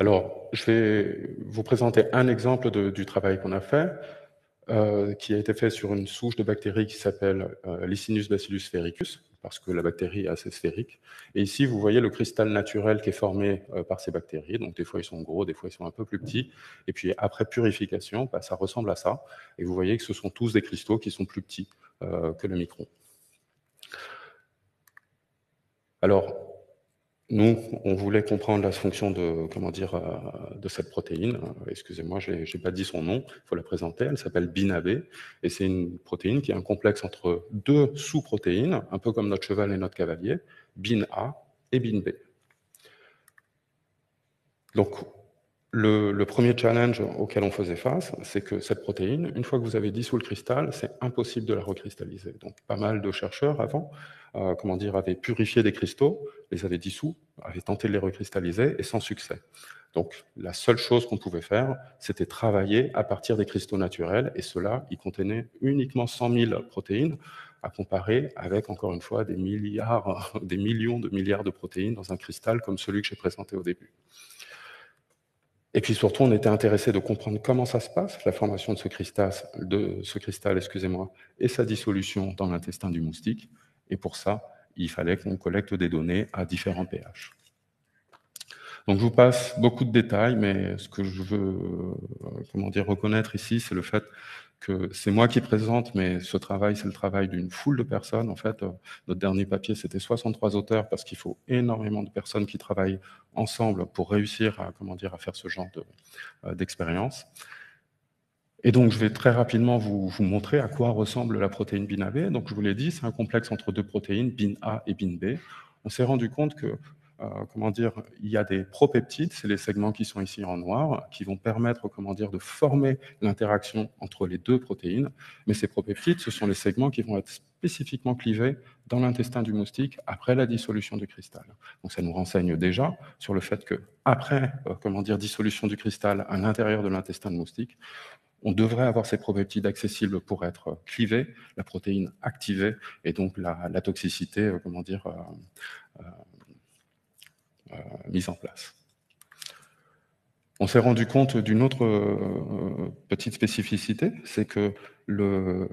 Alors, je vais vous présenter un exemple de, du travail qu'on a fait, euh, qui a été fait sur une souche de bactérie qui s'appelle euh, Lysinibacillus sphaericus, parce que la bactérie est assez sphérique. Et ici, vous voyez le cristal naturel qui est formé euh, par ces bactéries. Donc, des fois, ils sont gros, des fois, ils sont un peu plus petits. Et puis, après purification, bah, ça ressemble à ça. Et vous voyez que ce sont tous des cristaux qui sont plus petits euh, que le micron. Alors, nous, on voulait comprendre la fonction de, comment dire, euh, de cette protéine. Excusez-moi, je n'ai pas dit son nom, il faut la présenter. Elle s'appelle BinA B, et c'est une protéine qui est un complexe entre deux sous-protéines, un peu comme notre cheval et notre cavalier, BinA et BinB. Donc, le, le premier challenge auquel on faisait face, c'est que cette protéine, une fois que vous avez dissous le cristal, c'est impossible de la recristalliser. Donc, pas mal de chercheurs avant, euh, comment dire, avaient purifié des cristaux, les avaient dissous, avaient tenté de les recristalliser, et sans succès. Donc, la seule chose qu'on pouvait faire, c'était travailler à partir des cristaux naturels, et cela, ils contenaient uniquement cent mille protéines, à comparer avec, encore une fois, des milliards, des millions de milliards de protéines dans un cristal comme celui que j'ai présenté au début. Et puis surtout, on était intéressé de comprendre comment ça se passe, la formation de ce cristal, de ce cristal, excusez-moi, et sa dissolution dans l'intestin du moustique, et pour ça, il fallait qu'on collecte des données à différents pH. Donc je vous passe beaucoup de détails, mais ce que je veux comment dire, reconnaître ici, c'est le fait que c'est moi qui présente, mais ce travail, c'est le travail d'une foule de personnes. En fait, notre dernier papier, c'était soixante-trois auteurs, parce qu'il faut énormément de personnes qui travaillent ensemble pour réussir à, comment dire, à faire ce genre d'expérience. Et donc, je vais très rapidement vous, vous montrer à quoi ressemble la protéine BinA B. Donc, je vous l'ai dit, c'est un complexe entre deux protéines, BinA et BinB. On s'est rendu compte que, euh, comment dire, il y a des propeptides, c'est les segments qui sont ici en noir, qui vont permettre, comment dire, de former l'interaction entre les deux protéines. Mais ces propeptides, ce sont les segments qui vont être spécifiquement clivés dans l'intestin du moustique après la dissolution du cristal. Donc, ça nous renseigne déjà sur le fait que, après, euh, comment dire, dissolution du cristal à l'intérieur de l'intestin de moustique, on devrait avoir ces propeptides accessibles pour être clivés, la protéine activée, et donc la, la toxicité, comment dire, euh, euh, euh, mise en place. On s'est rendu compte d'une autre euh, petite spécificité, c'est que le,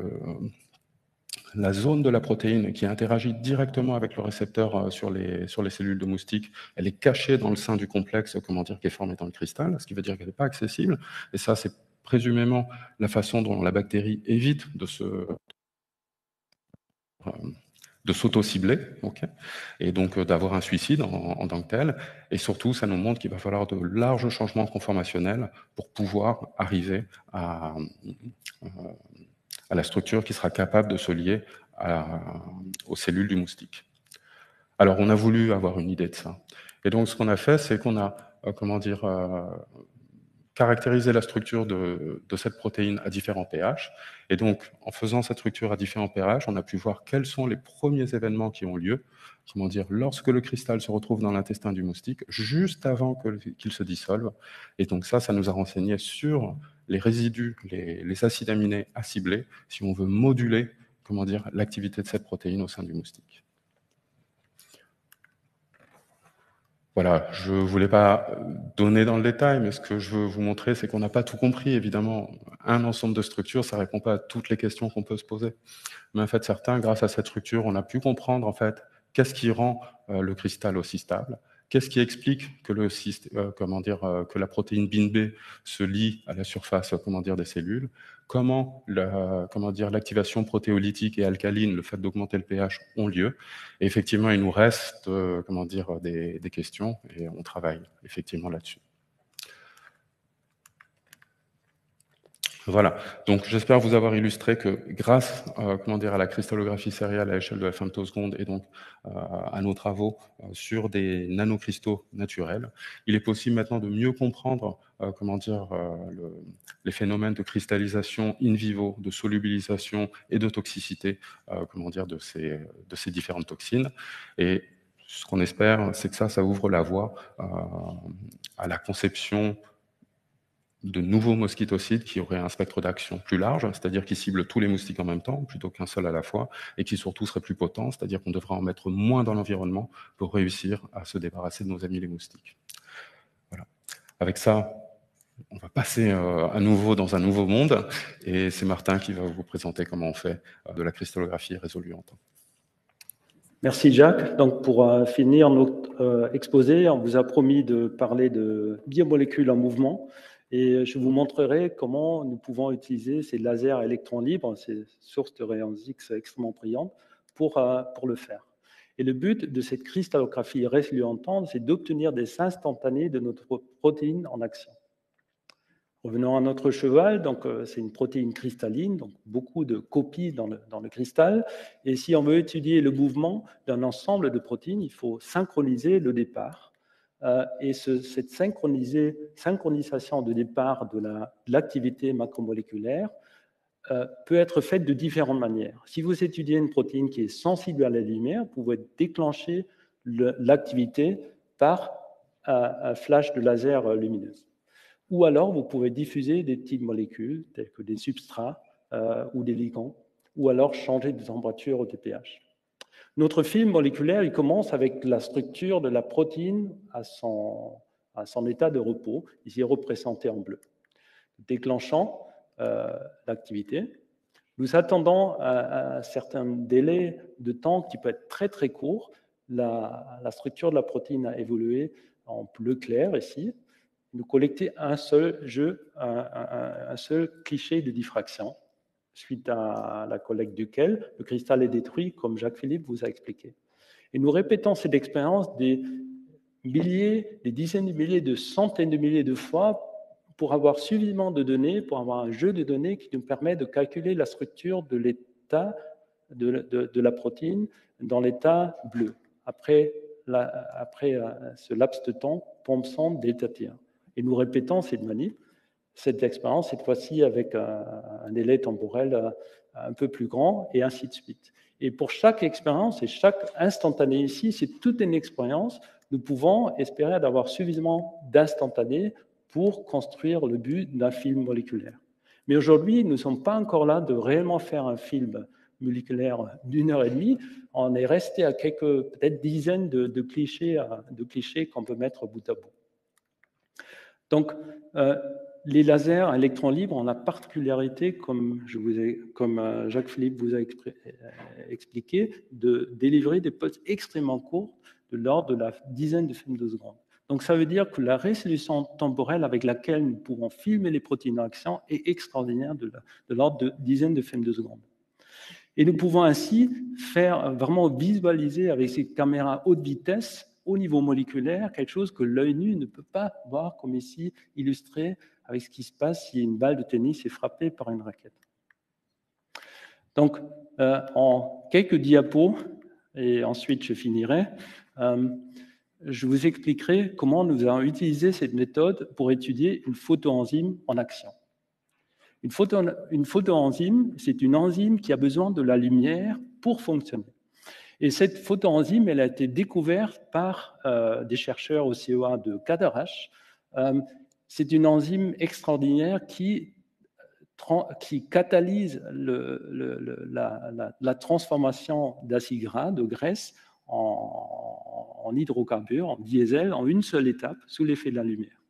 la zone de la protéine qui interagit directement avec le récepteur sur les, sur les cellules de moustiques, elle est cachée dans le sein du complexe, comment dire, qui est formé dans le cristal, ce qui veut dire qu'elle n'est pas accessible. Et ça, c'est présumément la façon dont la bactérie évite de se... Euh, de s'auto-cibler, okay, et donc euh, d'avoir un suicide en, en tant que tel. Et surtout, ça nous montre qu'il va falloir de larges changements conformationnels pour pouvoir arriver à, euh, à la structure qui sera capable de se lier à, aux cellules du moustique. Alors, on a voulu avoir une idée de ça. Et donc, ce qu'on a fait, c'est qu'on a, euh, comment dire... Euh, caractériser la structure de, de cette protéine à différents pH. Et donc, en faisant cette structure à différents pH, on a pu voir quels sont les premiers événements qui ont lieu, comment dire, lorsque le cristal se retrouve dans l'intestin du moustique, juste avant qu'il se dissolve. Et donc ça, ça nous a renseigné sur les résidus, les, les acides aminés à cibler, si on veut moduler, comment dire, l'activité de cette protéine au sein du moustique. Voilà, je ne voulais pas donner dans le détail, mais ce que je veux vous montrer, c'est qu'on n'a pas tout compris. Évidemment, un ensemble de structures, ça ne répond pas à toutes les questions qu'on peut se poser. Mais en fait, certains, grâce à cette structure, on a pu comprendre en fait qu'est-ce qui rend euh, le cristal aussi stable, qu'est-ce qui explique que, le, euh, comment dire, euh, que la protéine BinB se lie à la surface euh, comment dire, des cellules, comment la, comment dire, l'activation protéolytique et alcaline, le fait d'augmenter le pH, ont lieu. Et effectivement, il nous reste euh, comment dire, des, des questions, et on travaille effectivement là-dessus. Voilà, donc j'espère vous avoir illustré que grâce euh, comment dire, à la cristallographie sérielle à échelle de la femtoseconde et donc euh, à nos travaux euh, sur des nanocristaux naturels, il est possible maintenant de mieux comprendre euh, comment dire, euh, le, les phénomènes de cristallisation in vivo, de solubilisation et de toxicité euh, comment dire, de, ces, de ces différentes toxines. Et ce qu'on espère, c'est que ça, ça ouvre la voie euh, à la conception de nouveaux mosquitocides qui auraient un spectre d'action plus large, c'est-à-dire qui ciblent tous les moustiques en même temps, plutôt qu'un seul à la fois, et qui surtout seraient plus potents, c'est-à-dire qu'on devra en mettre moins dans l'environnement pour réussir à se débarrasser de nos amis les moustiques. Voilà. Avec ça, on va passer euh, à nouveau dans un nouveau monde, et c'est Martin qui va vous présenter comment on fait euh, de la cristallographie résoluante. Merci Jacques. Donc pour euh, finir notre euh, exposé, on vous a promis de parler de biomolécules en mouvement, et je vous montrerai comment nous pouvons utiliser ces lasers électrons libres, ces sources de rayons X extrêmement brillantes, pour, euh, pour le faire. Et le but de cette cristallographie résoluante, c'est d'obtenir des instantanés de notre protéine en action. Revenons à notre cheval, donc euh, c'est une protéine cristalline, donc beaucoup de copies dans le, dans le cristal. Et si on veut étudier le mouvement d'un ensemble de protéines, il faut synchroniser le départ. Euh, et ce, cette synchronisation de départ de l'activité la, macromoléculaire euh, peut être faite de différentes manières. Si vous étudiez une protéine qui est sensible à la lumière, vous pouvez déclencher l'activité par euh, un flash de laser lumineuse. Ou alors, vous pouvez diffuser des petites molécules, telles que des substrats euh, ou des ligands, ou alors changer de température ou de pH. Notre film moléculaire, il commence avec la structure de la protéine à son, à son état de repos, ici représentée en bleu. Déclenchant euh, l'activité, nous attendons un, un certain délai de temps qui peut être très très court. La, la structure de la protéine a évolué en bleu clair ici. Nous collectons un seul jeu, un, un, un seul cliché de diffraction, suite à la collecte duquel le cristal est détruit, comme Jacques-Philippe vous a expliqué. Et nous répétons cette expérience des milliers, des dizaines de milliers, de centaines de milliers de fois pour avoir suffisamment de données, pour avoir un jeu de données qui nous permet de calculer la structure de l'état de, de, de la protéine dans l'état bleu, après, la, après ce laps de temps pensant d'état tiers. Et nous répétons cette manip, cette expérience, cette fois-ci avec un, un délai temporel un peu plus grand, et ainsi de suite. Et pour chaque expérience et chaque instantané ici, c'est toute une expérience, nous pouvons espérer d'avoir suffisamment d'instantanés pour construire le but d'un film moléculaire. Mais aujourd'hui, nous ne sommes pas encore là de réellement faire un film moléculaire d'une heure et demie, on est resté à quelques, peut-être dizaines de, de clichés, de clichés qu'on peut mettre bout à bout. Donc, euh, les lasers à électrons libres ont la particularité, comme, je vous ai, comme Jacques-Philippe vous a expliqué, de délivrer des pulses extrêmement courtes, de l'ordre de la dizaine de films de seconde. Donc ça veut dire que la résolution temporelle avec laquelle nous pouvons filmer les protéines en action est extraordinaire, de l'ordre de, de dizaines de films de seconde. Et nous pouvons ainsi faire vraiment visualiser avec ces caméras haute vitesse au niveau moléculaire quelque chose que l'œil nu ne peut pas voir, comme ici illustré avec ce qui se passe si une balle de tennis est frappée par une raquette. Donc euh, en quelques diapos, et ensuite je finirai, euh, je vous expliquerai comment nous avons utilisé cette méthode pour étudier une photoenzyme en action. Une, photo, une photoenzyme, c'est une enzyme qui a besoin de la lumière pour fonctionner. Et cette photoenzyme, elle a été découverte par euh, des chercheurs au C E A de Cadarache. Euh, c'est une enzyme extraordinaire qui, qui catalyse le, le, le, la, la, la transformation d'acides gras, de graisse, en, en hydrocarbures, en diesel, en une seule étape, sous l'effet de la lumière.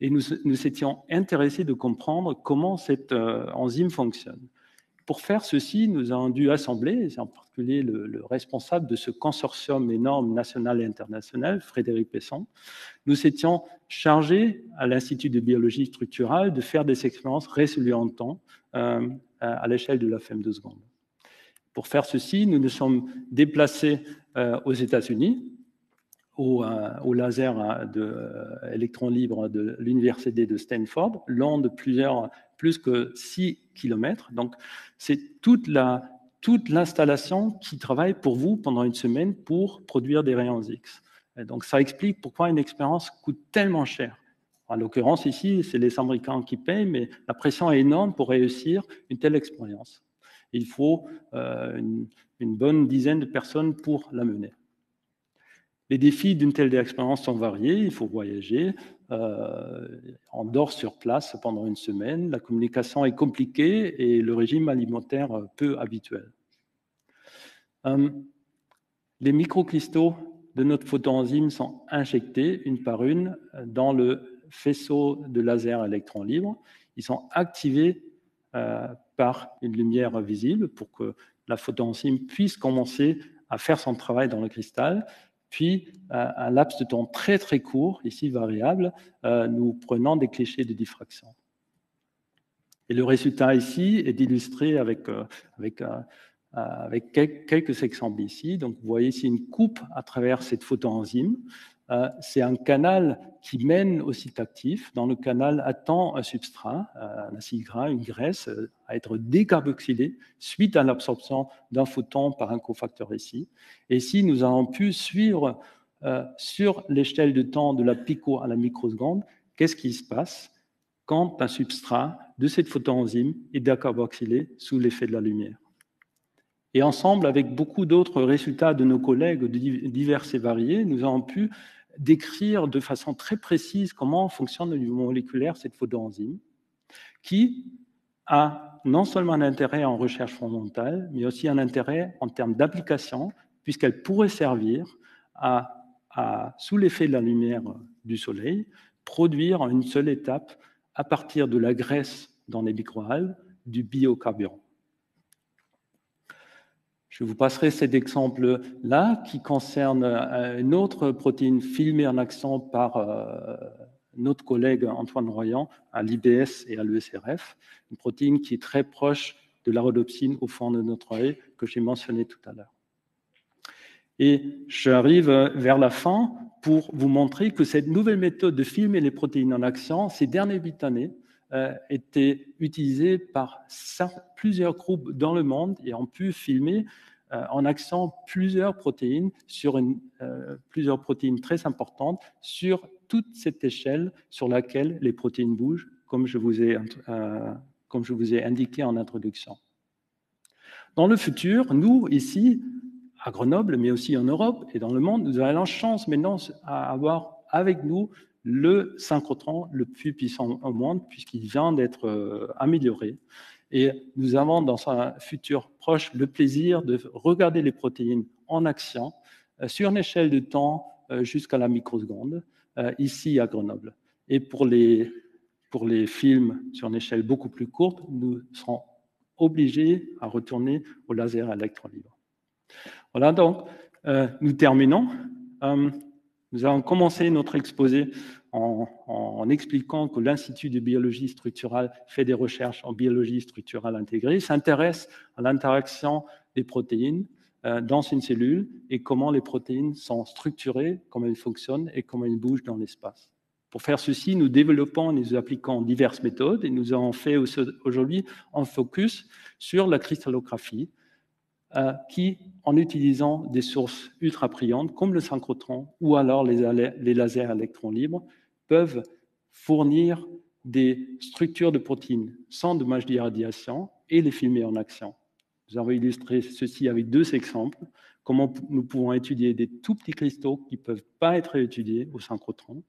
Et nous, nous étions intéressés de comprendre comment cette euh, enzyme fonctionne. Pour faire ceci, nous avons dû assembler, c'est en particulier le, le responsable de ce consortium énorme national et international, Frédéric Pesson, nous étions chargés à l'Institut de Biologie Structurale de faire des expériences résolues en temps euh, à l'échelle de la fm de seconde. Pour faire ceci, nous nous sommes déplacés euh, aux États-Unis, au, euh, au laser euh, euh, électron libre de l'université de Stanford, long de plusieurs plus que six kilomètres. Donc, c'est toute la, toute l'installation qui travaille pour vous pendant une semaine pour produire des rayons X. Et donc, ça explique pourquoi une expérience coûte tellement cher. En l'occurrence, ici, c'est les Américains qui payent, mais la pression est énorme pour réussir une telle expérience. Il faut euh, une, une bonne dizaine de personnes pour la mener. Les défis d'une telle expérience sont variés, il faut voyager, euh, on dort sur place pendant une semaine, la communication est compliquée et le régime alimentaire peu habituel. Euh, les microcristaux de notre photoenzyme sont injectés une par une dans le faisceau de laser à électrons libres. Ils sont activés euh, par une lumière visible pour que la photoenzyme puisse commencer à faire son travail dans le cristal. Puis, un laps de temps très très court, ici variable, euh, nous prenons des clichés de diffraction. Et le résultat ici est illustré avec, euh, avec, euh, avec quelques exemples ici. Donc, vous voyez ici une coupe à travers cette photoenzyme. Euh, C'est un canal qui mène au site actif. Dans le canal attend un substrat, un acide gras, une graisse, euh, à être décarboxylé suite à l'absorption d'un photon par un cofacteur ici. Et ici, nous avons pu suivre euh, sur l'échelle de temps de la pico à la microseconde, qu'est-ce qui se passe quand un substrat de cette photoenzyme est décarboxylé sous l'effet de la lumière. Et ensemble, avec beaucoup d'autres résultats de nos collègues divers et variés, nous avons pu décrire de façon très précise comment fonctionne au niveau moléculaire cette photoenzyme, qui a non seulement un intérêt en recherche fondamentale, mais aussi un intérêt en termes d'application, puisqu'elle pourrait servir à, à, sous l'effet de la lumière du soleil, produire en une seule étape, à partir de la graisse dans les microalgues, du biocarburant. Je vous passerai cet exemple-là qui concerne une autre protéine filmée en action par euh, notre collègue Antoine Royan à l'I B S et à l'E S R F, une protéine qui est très proche de la rhodopsine au fond de notre œil que j'ai mentionné tout à l'heure. Et j'arrive vers la fin pour vous montrer que cette nouvelle méthode de filmer les protéines en action, ces dernières huit années, étaient utilisés par plusieurs groupes dans le monde et ont pu filmer euh, en action plusieurs protéines, sur une, euh, plusieurs protéines très importantes sur toute cette échelle sur laquelle les protéines bougent, comme je vous ai, euh, comme je vous ai indiqué en introduction. Dans le futur, nous, ici, à Grenoble, mais aussi en Europe et dans le monde, nous avons la chance maintenant à avoir avec nous le synchrotron le plus puissant au monde, puisqu'il vient d'être euh, amélioré. Et nous avons dans un futur proche le plaisir de regarder les protéines en action euh, sur une échelle de temps euh, jusqu'à la microseconde, euh, ici à Grenoble. Et pour les, pour les films sur une échelle beaucoup plus courte, nous serons obligés à retourner au laser à électron libre. Voilà, donc, euh, nous terminons. Euh, nous avons commencé notre exposé en, en expliquant que l'Institut de Biologie Structurale fait des recherches en biologie structurale intégrée, s'intéresse à l'interaction des protéines euh, dans une cellule et comment les protéines sont structurées, comment elles fonctionnent et comment elles bougent dans l'espace. Pour faire ceci, nous développons et nous appliquons diverses méthodes et nous avons fait aujourd'hui un focus sur la cristallographie euh, qui, en utilisant des sources ultra brillantes comme le synchrotron ou alors les, les lasers à électrons libres, peuvent fournir des structures de protéines sans dommage d'irradiation et les filmer en action. Nous avons illustré ceci avec deux exemples, comment nous pouvons étudier des tout petits cristaux qui ne peuvent pas être étudiés au synchrotron,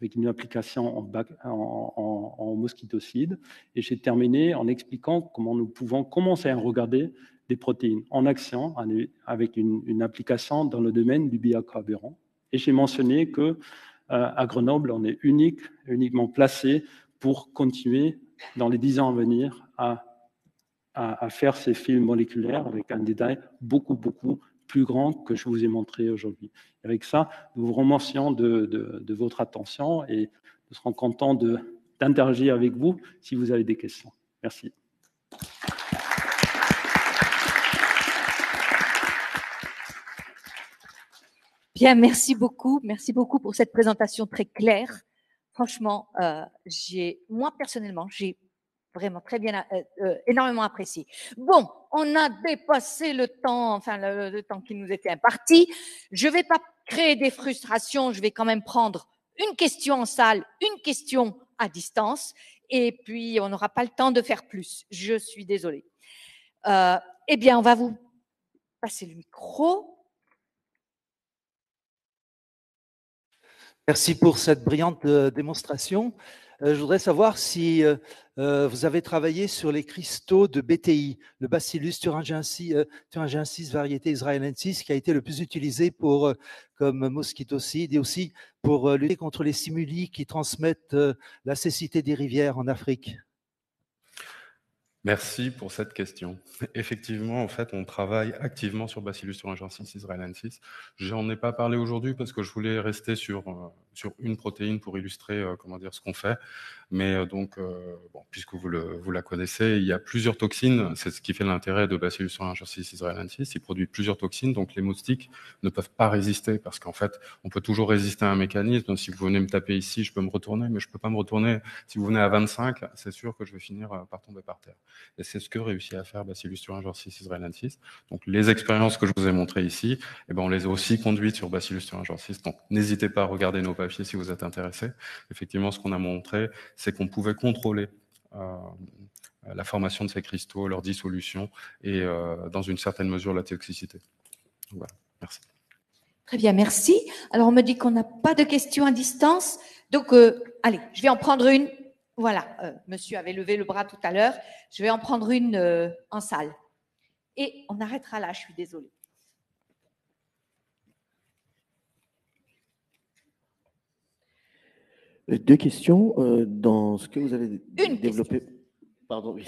avec une application en, bac, en, en, en mosquitocide. Et j'ai terminé en expliquant comment nous pouvons commencer à regarder des protéines en action avec une, une application dans le domaine du biocarburant. Et j'ai mentionné qu'à euh, Grenoble, on est unique, uniquement placé pour continuer dans les dix ans à venir à, à, à faire ces films moléculaires avec un détail beaucoup, beaucoup plus grand que je vous ai montré aujourd'hui. Avec ça, nous vous remercions de, de, de votre attention et nous serons contents d'interagir avec vous si vous avez des questions. Merci. Bien, merci beaucoup. Merci beaucoup pour cette présentation très claire. Franchement, euh, j'ai, moi personnellement, j'ai vraiment très bien, euh, euh, énormément apprécié. Bon, on a dépassé le temps, enfin le, le temps qui nous était imparti. Je ne vais pas créer des frustrations, je vais quand même prendre une question en salle, une question à distance, et puis on n'aura pas le temps de faire plus. Je suis désolée. Euh, eh bien, on va vous passer le micro. Merci pour cette brillante euh, démonstration. Je voudrais savoir si euh, vous avez travaillé sur les cristaux de B T I, le Bacillus thuringiensis, euh, thuringiensis variété israelensis, qui a été le plus utilisé pour, euh, comme mosquitocide et aussi pour euh, lutter contre les stimuli qui transmettent euh, la cécité des rivières en Afrique. Merci pour cette question. Effectivement, en fait, on travaille activement sur Bacillus thuringiensis israelensis. J'en ai pas parlé aujourd'hui parce que je voulais rester sur, euh, sur une protéine pour illustrer euh, comment dire, ce qu'on fait. Mais euh, donc, euh, bon, puisque vous, le, vous la connaissez, il y a plusieurs toxines. C'est ce qui fait l'intérêt de Bacillus thuringiensis israelensis. Il produit plusieurs toxines, donc les moustiques ne peuvent pas résister parce qu'en fait, on peut toujours résister à un mécanisme. Si vous venez me taper ici, je peux me retourner, mais je peux pas me retourner. Si vous venez à vingt-cinq, c'est sûr que je vais finir par tomber par terre. Et c'est ce que réussit à faire Bacillus thuringiensis israelensis. Donc, les expériences que je vous ai montrées ici, eh ben, on les a aussi conduites sur Bacillus thuringiensis. Donc, n'hésitez pas à regarder nos papiers si vous êtes intéressés. Effectivement, ce qu'on a montré, c'est qu'on pouvait contrôler euh, la formation de ces cristaux, leur dissolution et, euh, dans une certaine mesure, la toxicité. Donc, voilà. Merci. Très bien, merci. Alors, on me dit qu'on n'a pas de questions à distance. Donc, euh, allez, je vais en prendre une. Voilà, euh, monsieur avait levé le bras tout à l'heure. Je vais en prendre une euh, en salle. Et on arrêtera là, je suis désolée. Deux questions. Euh, dans ce que vous avez une développé. Question. Pardon, oui.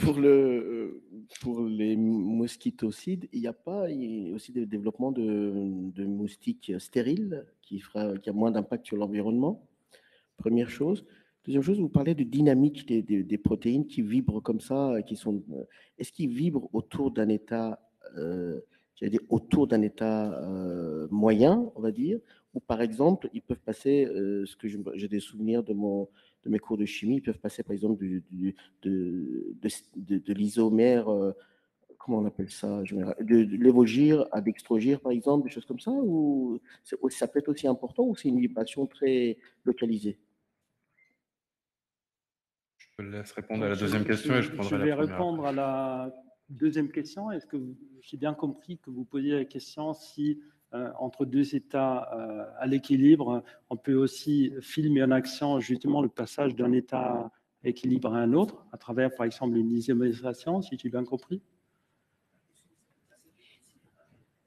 pour, le, pour les mosquitocides, il n'y a pas il y a aussi des développements de, de moustiques stériles qui, fera, qui a moins d'impact sur l'environnement. Première chose. Deuxième chose, vous parlez de dynamique des, des, des protéines qui vibrent comme ça, qui sont. Est-ce qu'ils vibrent autour d'un état, euh, j'allais dire autour d'un état euh, moyen, on va dire, ou par exemple, ils peuvent passer, euh, ce que j'ai des souvenirs de mon, de mes cours de chimie, ils peuvent passer par exemple du, du, de, de, de, de l'isomère, euh, comment on appelle ça, de, de l'évogir à dextrogir par exemple, des choses comme ça, ou ça peut être aussi important, ou c'est une vibration très localisée? Je laisse répondre à la deuxième question et je prendrai la première. Je vais répondre à la deuxième question. Est-ce que j'ai bien compris que vous posiez la question si, euh, entre deux états euh, à l'équilibre, on peut aussi filmer en action justement le passage d'un état équilibre à un autre, à travers par exemple une isomérisation, si j'ai bien compris?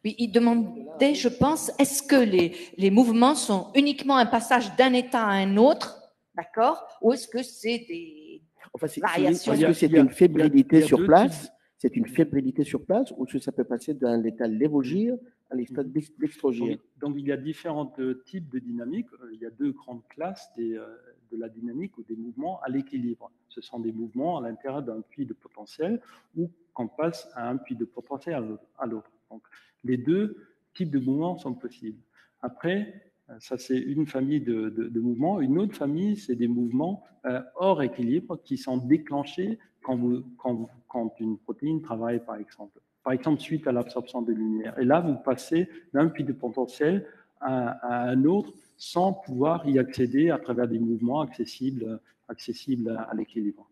Oui, il demandait, je pense, est-ce que les, les mouvements sont uniquement un passage d'un état à un autre, D'accord? Ou est-ce que c'est des enfin, est, variations? Est-ce que c'est une fébrilité sur place? C'est une fébrilité sur place ou ça peut passer d'un état lévogire à l'état dextrogire? Oui. Donc, il y a différents types de dynamiques. Il y a deux grandes classes des, de la dynamique ou des mouvements à l'équilibre. Ce sont des mouvements à l'intérieur d'un puits de potentiel ou qu'on passe à un puits de potentiel à l'autre. Donc, les deux types de mouvements sont possibles. Après, ça, c'est une famille de, de, de mouvements. Une autre famille, c'est des mouvements euh, hors équilibre qui sont déclenchés quand, vous, quand, vous, quand une protéine travaille, par exemple. Par exemple, suite à l'absorption de lumière. Et là, vous passez d'un puits de potentiel à, à un autre sans pouvoir y accéder à travers des mouvements accessibles, accessibles à, à l'équilibre.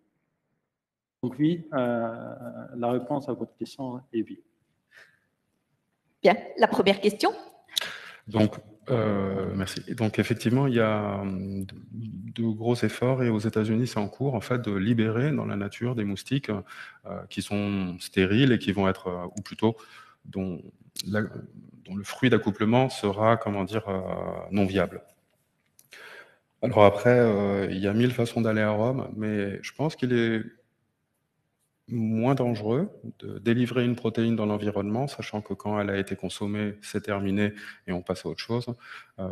Donc oui, euh, la réponse à votre question est oui. Bien, la première question. Donc, Euh, merci. Donc effectivement, il y a de gros efforts et aux États-Unis, c'est en cours en fait de libérer dans la nature des moustiques euh, qui sont stériles et qui vont être, euh, ou plutôt dont, la, dont le fruit d'accouplement sera, comment dire, euh, non viable. Alors après, euh, il y a mille façons d'aller à Rome, mais je pense qu'il est moins dangereux de délivrer une protéine dans l'environnement, sachant que quand elle a été consommée, c'est terminé et on passe à autre chose, euh,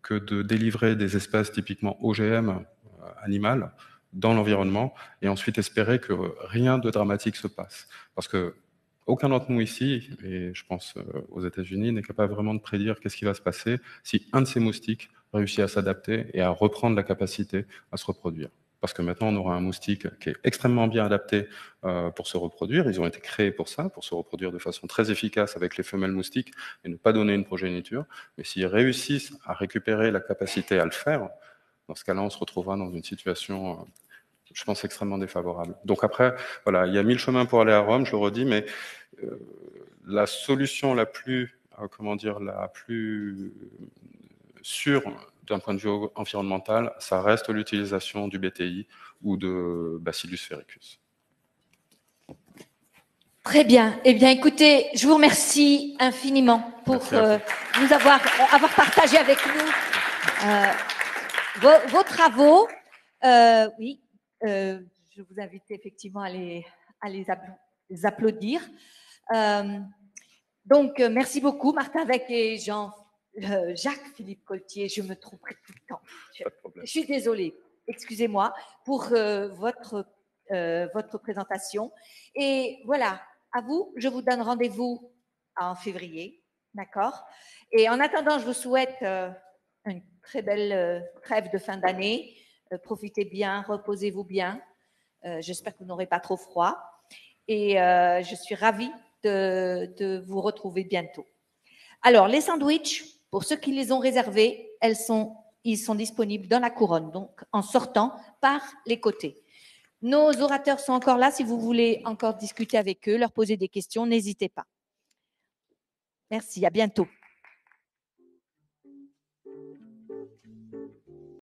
que de délivrer des espèces typiquement O G M euh, animales dans l'environnement et ensuite espérer que rien de dramatique se passe. Parce que aucun d'entre nous ici, et je pense aux États-Unis, n'est capable vraiment de prédire qu'est-ce qui va se passer si un de ces moustiques réussit à s'adapter et à reprendre la capacité à se reproduire. Parce que maintenant, on aura un moustique qui est extrêmement bien adapté euh, pour se reproduire. Ils ont été créés pour ça, pour se reproduire de façon très efficace avec les femelles moustiques et ne pas donner une progéniture. Mais s'ils réussissent à récupérer la capacité à le faire, dans ce cas-là, on se retrouvera dans une situation, euh, je pense, extrêmement défavorable. Donc après, voilà, il y a mille chemins pour aller à Rome, je le redis, mais euh, la solution la plus, euh, comment dire, la plus sûre, d'un point de vue environnemental, ça reste l'utilisation du B T I ou de Bacillus sphaericus. Très bien. Eh bien, écoutez, je vous remercie infiniment pour euh, nous avoir, euh, avoir partagé avec nous euh, vos, vos travaux. Euh, oui, euh, je vous invite effectivement à les, à les, apl les applaudir. Euh, donc, merci beaucoup, Martin Weik et Jean. Euh, Jacques-Philippe Colletier, je me tromperai tout le temps. Je, je suis désolée, excusez-moi, pour euh, votre, euh, votre présentation. Et voilà, à vous, je vous donne rendez-vous en février, d'accord? Et en attendant, je vous souhaite euh, une très belle euh, trêve de fin d'année. Euh, profitez bien, reposez-vous bien. Euh, J'espère que vous n'aurez pas trop froid. Et euh, je suis ravie de, de vous retrouver bientôt. Alors, les sandwichs, pour ceux qui les ont réservés, elles sont, ils sont disponibles dans la couronne, donc en sortant par les côtés. Nos orateurs sont encore là. Si vous voulez encore discuter avec eux, leur poser des questions, n'hésitez pas. Merci, à bientôt.